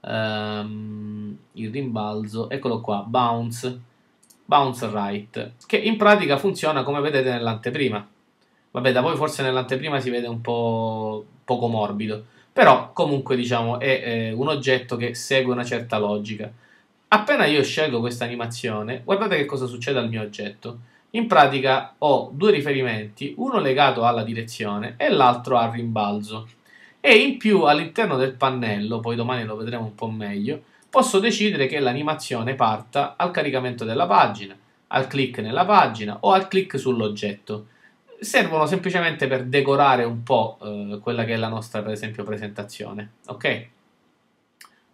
um, il rimbalzo, eccolo qua, bounce, bounce right, che in pratica funziona come vedete nell'anteprima. Vabbè, da voi forse nell'anteprima si vede un po' poco morbido, però comunque diciamo è, è un oggetto che segue una certa logica. Appena io scelgo questa animazione, guardate che cosa succede al mio oggetto. In pratica ho due riferimenti, uno legato alla direzione e l'altro al rimbalzo. E in più all'interno del pannello, poi domani lo vedremo un po' meglio, posso decidere che l'animazione parta al caricamento della pagina, al click nella pagina o al click sull'oggetto. Servono semplicemente per decorare un po' eh, quella che è la nostra, per esempio, presentazione, ok?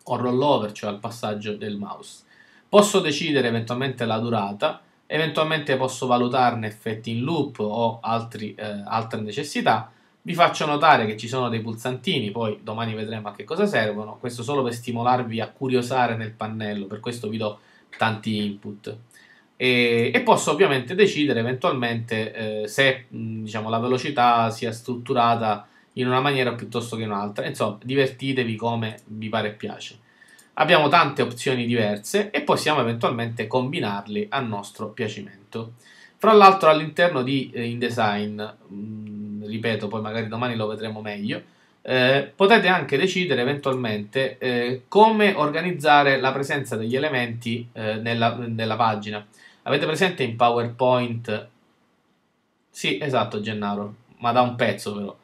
O rollover, cioè al passaggio del mouse. Posso decidere eventualmente la durata. Eventualmente posso valutarne effetti in loop o altri, eh, altre necessità. Vi faccio notare che ci sono dei pulsantini, poi domani vedremo a che cosa servono. Questo solo per stimolarvi a curiosare nel pannello, per questo vi do tanti input. E, e posso ovviamente decidere eventualmente eh, se mh, diciamo, la velocità sia strutturata in una maniera piuttosto che in un'altra. Insomma, divertitevi come vi pare e piace. Abbiamo tante opzioni diverse e possiamo eventualmente combinarli a nostro piacimento. Fra l'altro all'interno di InDesign, mh, ripeto, poi magari domani lo vedremo meglio, eh, potete anche decidere eventualmente eh, come organizzare la presenza degli elementi eh, nella, nella pagina. Avete presente in PowerPoint? Sì, esatto Gennaro, ma da un pezzo però.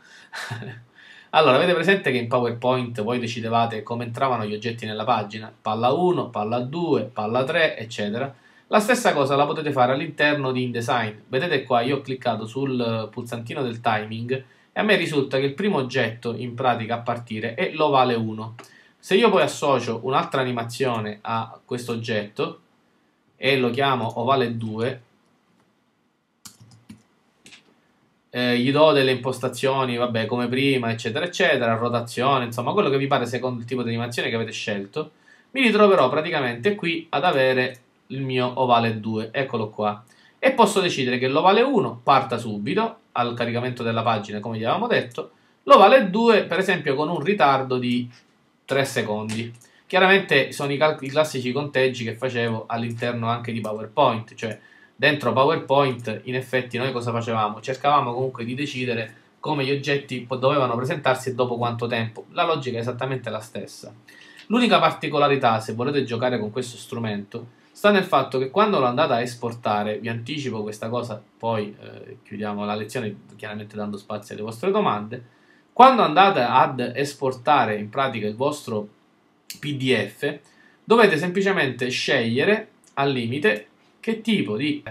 Allora, avete presente che in PowerPoint voi decidevate come entravano gli oggetti nella pagina? Palla uno, palla due, palla tre, eccetera. La stessa cosa la potete fare all'interno di InDesign. Vedete qua, io ho cliccato sul pulsantino del timing e a me risulta che il primo oggetto in pratica a partire è l'ovale uno. Se io poi associo un'altra animazione a questo oggetto e lo chiamo ovale due, Eh, gli do delle impostazioni, vabbè, come prima, eccetera, eccetera, rotazione, insomma, quello che vi pare secondo il tipo di animazione che avete scelto, mi ritroverò praticamente qui ad avere il mio ovale due, eccolo qua. E posso decidere che l'ovale uno parta subito al caricamento della pagina, come gli avevamo detto, l'ovale due, per esempio, con un ritardo di tre secondi. Chiaramente sono i, i classici conteggi che facevo all'interno anche di PowerPoint, cioè dentro PowerPoint in effetti noi cosa facevamo? Cercavamo comunque di decidere come gli oggetti dovevano presentarsi e dopo quanto tempo. La logica è esattamente la stessa. L'unica particolarità, se volete giocare con questo strumento, sta nel fatto che quando lo andate a esportare, vi anticipo questa cosa, poi eh, chiudiamo la lezione chiaramente dando spazio alle vostre domande, quando andate ad esportare in pratica il vostro P D F, dovete semplicemente scegliere al limite che tipo di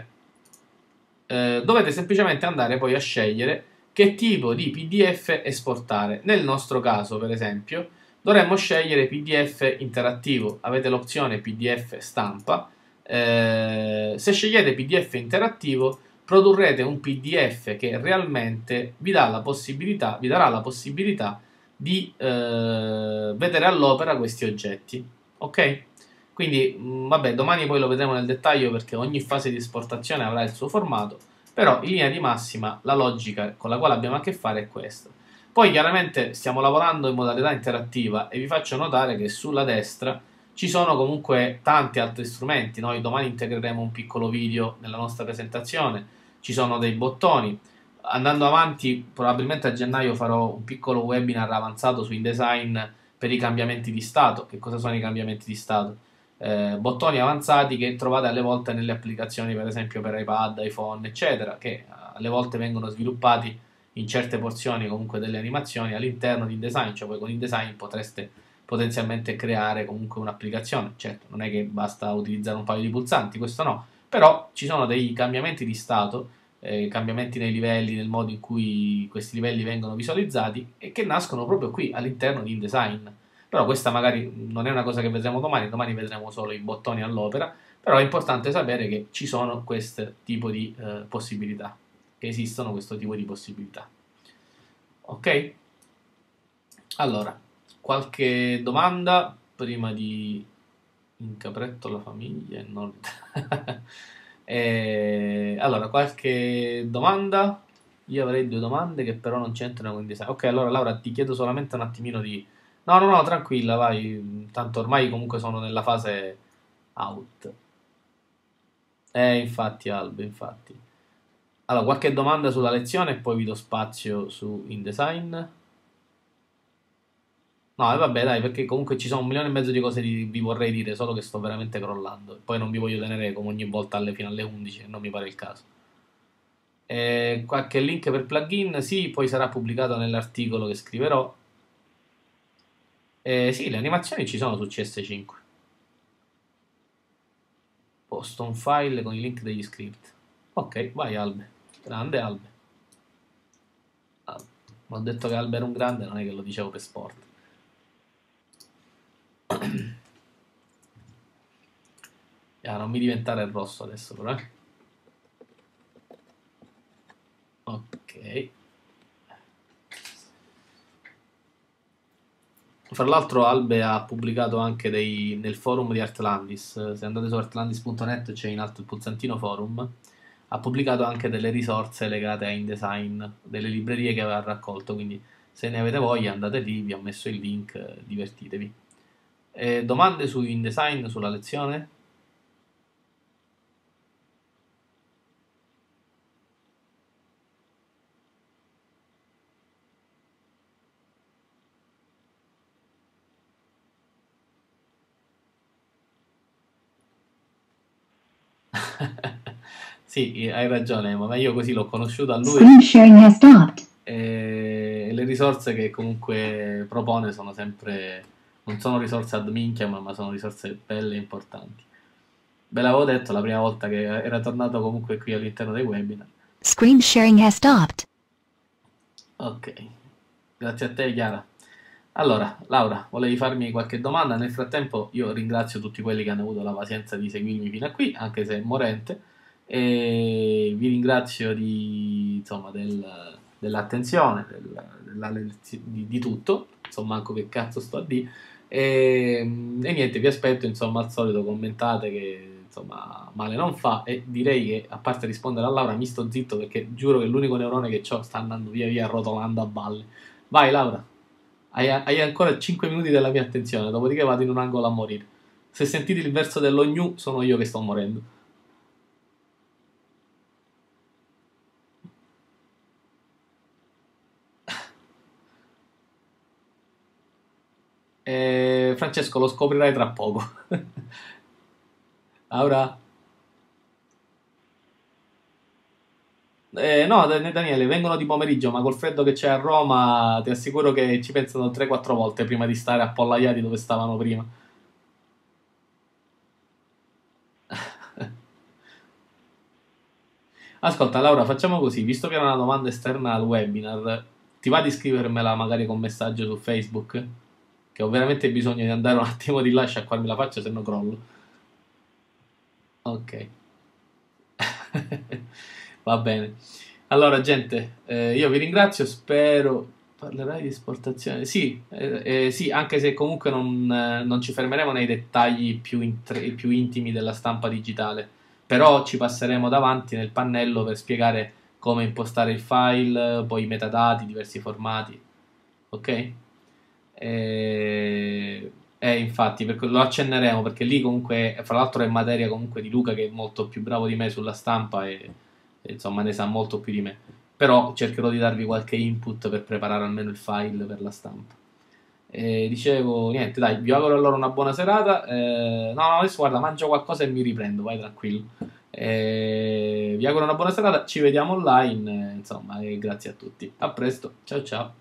eh, dovete semplicemente andare poi a scegliere che tipo di P D F esportare. Nel nostro caso, per esempio, dovremmo scegliere P D F interattivo. Avete l'opzione P D F stampa. Eh, se scegliete P D F interattivo produrrete un P D F che realmente vi dà la possibilità, vi darà la possibilità di eh, vedere all'opera questi oggetti, ok? Quindi mh, vabbè, domani poi lo vedremo nel dettaglio perché ogni fase di esportazione avrà il suo formato, però in linea di massima la logica con la quale abbiamo a che fare è questa. Poi chiaramente stiamo lavorando in modalità interattiva e vi faccio notare che sulla destra ci sono comunque tanti altri strumenti. Noi domani integreremo un piccolo video nella nostra presentazione, ci sono dei bottoni. Andando avanti, probabilmente a gennaio farò un piccolo webinar avanzato su InDesign per i cambiamenti di stato. Che cosa sono i cambiamenti di stato? Eh, bottoni avanzati che trovate alle volte nelle applicazioni, per esempio per iPad, iPhone, eccetera, che alle volte vengono sviluppati in certe porzioni comunque delle animazioni all'interno di InDesign. Cioè voi con InDesign potreste potenzialmente creare comunque un'applicazione. Certo, non è che basta utilizzare un paio di pulsanti, questo no, però ci sono dei cambiamenti di stato, Eh, cambiamenti nei livelli, nel modo in cui questi livelli vengono visualizzati e che nascono proprio qui all'interno di InDesign. Però questa magari non è una cosa che vedremo domani, domani vedremo solo i bottoni all'opera, però è importante sapere che ci sono questo tipo di eh, possibilità, che esistono questo tipo di possibilità. Ok? Allora, qualche domanda prima di incapretto la famiglia e non... Eh, allora, qualche domanda? Io avrei due domande che però non c'entrano con il design. Ok, allora Laura, ti chiedo solamente un attimino di... No, no, no, tranquilla, vai. Tanto ormai comunque sono nella fase out. Eh, infatti, Albe, infatti. Allora, qualche domanda sulla lezione e poi vi do spazio su InDesign. No, e vabbè, dai, perché comunque ci sono un milione e mezzo di cose di, vi vorrei dire, solo che sto veramente crollando. Poi non vi voglio tenere come ogni volta alle, fino alle undici, non mi pare il caso. E qualche link per plugin? Sì, poi sarà pubblicato nell'articolo che scriverò. E sì, le animazioni ci sono su C S cinque. Posto un file con i link degli script. Ok, vai Albe. Grande Albe. Albe. Ho detto che Albe era un grande, non è che lo dicevo per sport. Ah, non mi diventare il rosso adesso però. Ok. Fra l'altro Albe ha pubblicato anche dei, nel forum di Artlandis. Se andate su artlandis punto net c'è in alto il pulsantino forum. Ha pubblicato anche delle risorse legate a InDesign, delle librerie che aveva raccolto. Quindi se ne avete voglia andate lì, vi ho messo il link, divertitevi. Eh, domande su InDesign, sulla lezione? Sì, hai ragione, ma io così l'ho conosciuto a lui. Screen sharing has stopped. E le risorse che comunque propone sono sempre... non sono risorse ad minchia, ma sono risorse belle e importanti. Ve l'avevo detto la prima volta che era tornato comunque qui all'interno dei webinar. Screen sharing has stopped. Ok, grazie a te Chiara. Allora, Laura, volevi farmi qualche domanda? Nel frattempo io ringrazio tutti quelli che hanno avuto la pazienza di seguirmi fino a qui, anche se morente, e vi ringrazio di, insomma, del, dell'attenzione, del, di, di tutto, insomma, anche che cazzo sto a dire. E, e niente, vi aspetto, insomma, al solito commentate che, insomma, male non fa, e direi che, a parte rispondere a Laura, mi sto zitto perché giuro che l'unico neurone che ho sta andando via via rotolando a balle. Vai Laura, hai, hai ancora cinque minuti della mia attenzione, dopodiché vado in un angolo a morire. Se sentite il verso dello gnu sono io che sto morendo. Eh, Francesco, lo scoprirai tra poco. Laura? Eh, no, Daniele, vengono di pomeriggio, ma col freddo che c'è a Roma ti assicuro che ci pensano tre quattro volte prima di stare appollaiati dove stavano prima. Ascolta Laura, facciamo così, visto che era una domanda esterna al webinar, ti va di scrivermela magari con messaggio su Facebook? che ho veramente bisogno di andare un attimo di là e sciacquarmi la faccia, se no crollo. Ok. Va bene. Allora gente, eh, io vi ringrazio, spero... Parlerai di esportazione? Sì, eh, eh, sì, anche se comunque non, eh, non ci fermeremo nei dettagli più, intri, più intimi della stampa digitale, però ci passeremo davanti nel pannello per spiegare come impostare il file, poi i metadati, diversi formati, ok? E, eh, infatti per, lo accenneremo, perché lì comunque, fra l'altro è materia comunque di Luca, che è molto più bravo di me sulla stampa e, e insomma ne sa molto più di me. Però cercherò di darvi qualche input per preparare almeno il file per la stampa. E dicevo, niente, dai, vi auguro allora una buona serata. Eh, no, no, adesso guarda, mangio qualcosa e mi riprendo, vai tranquillo. Eh, vi auguro una buona serata, ci vediamo online, insomma, e grazie a tutti. A presto, ciao ciao.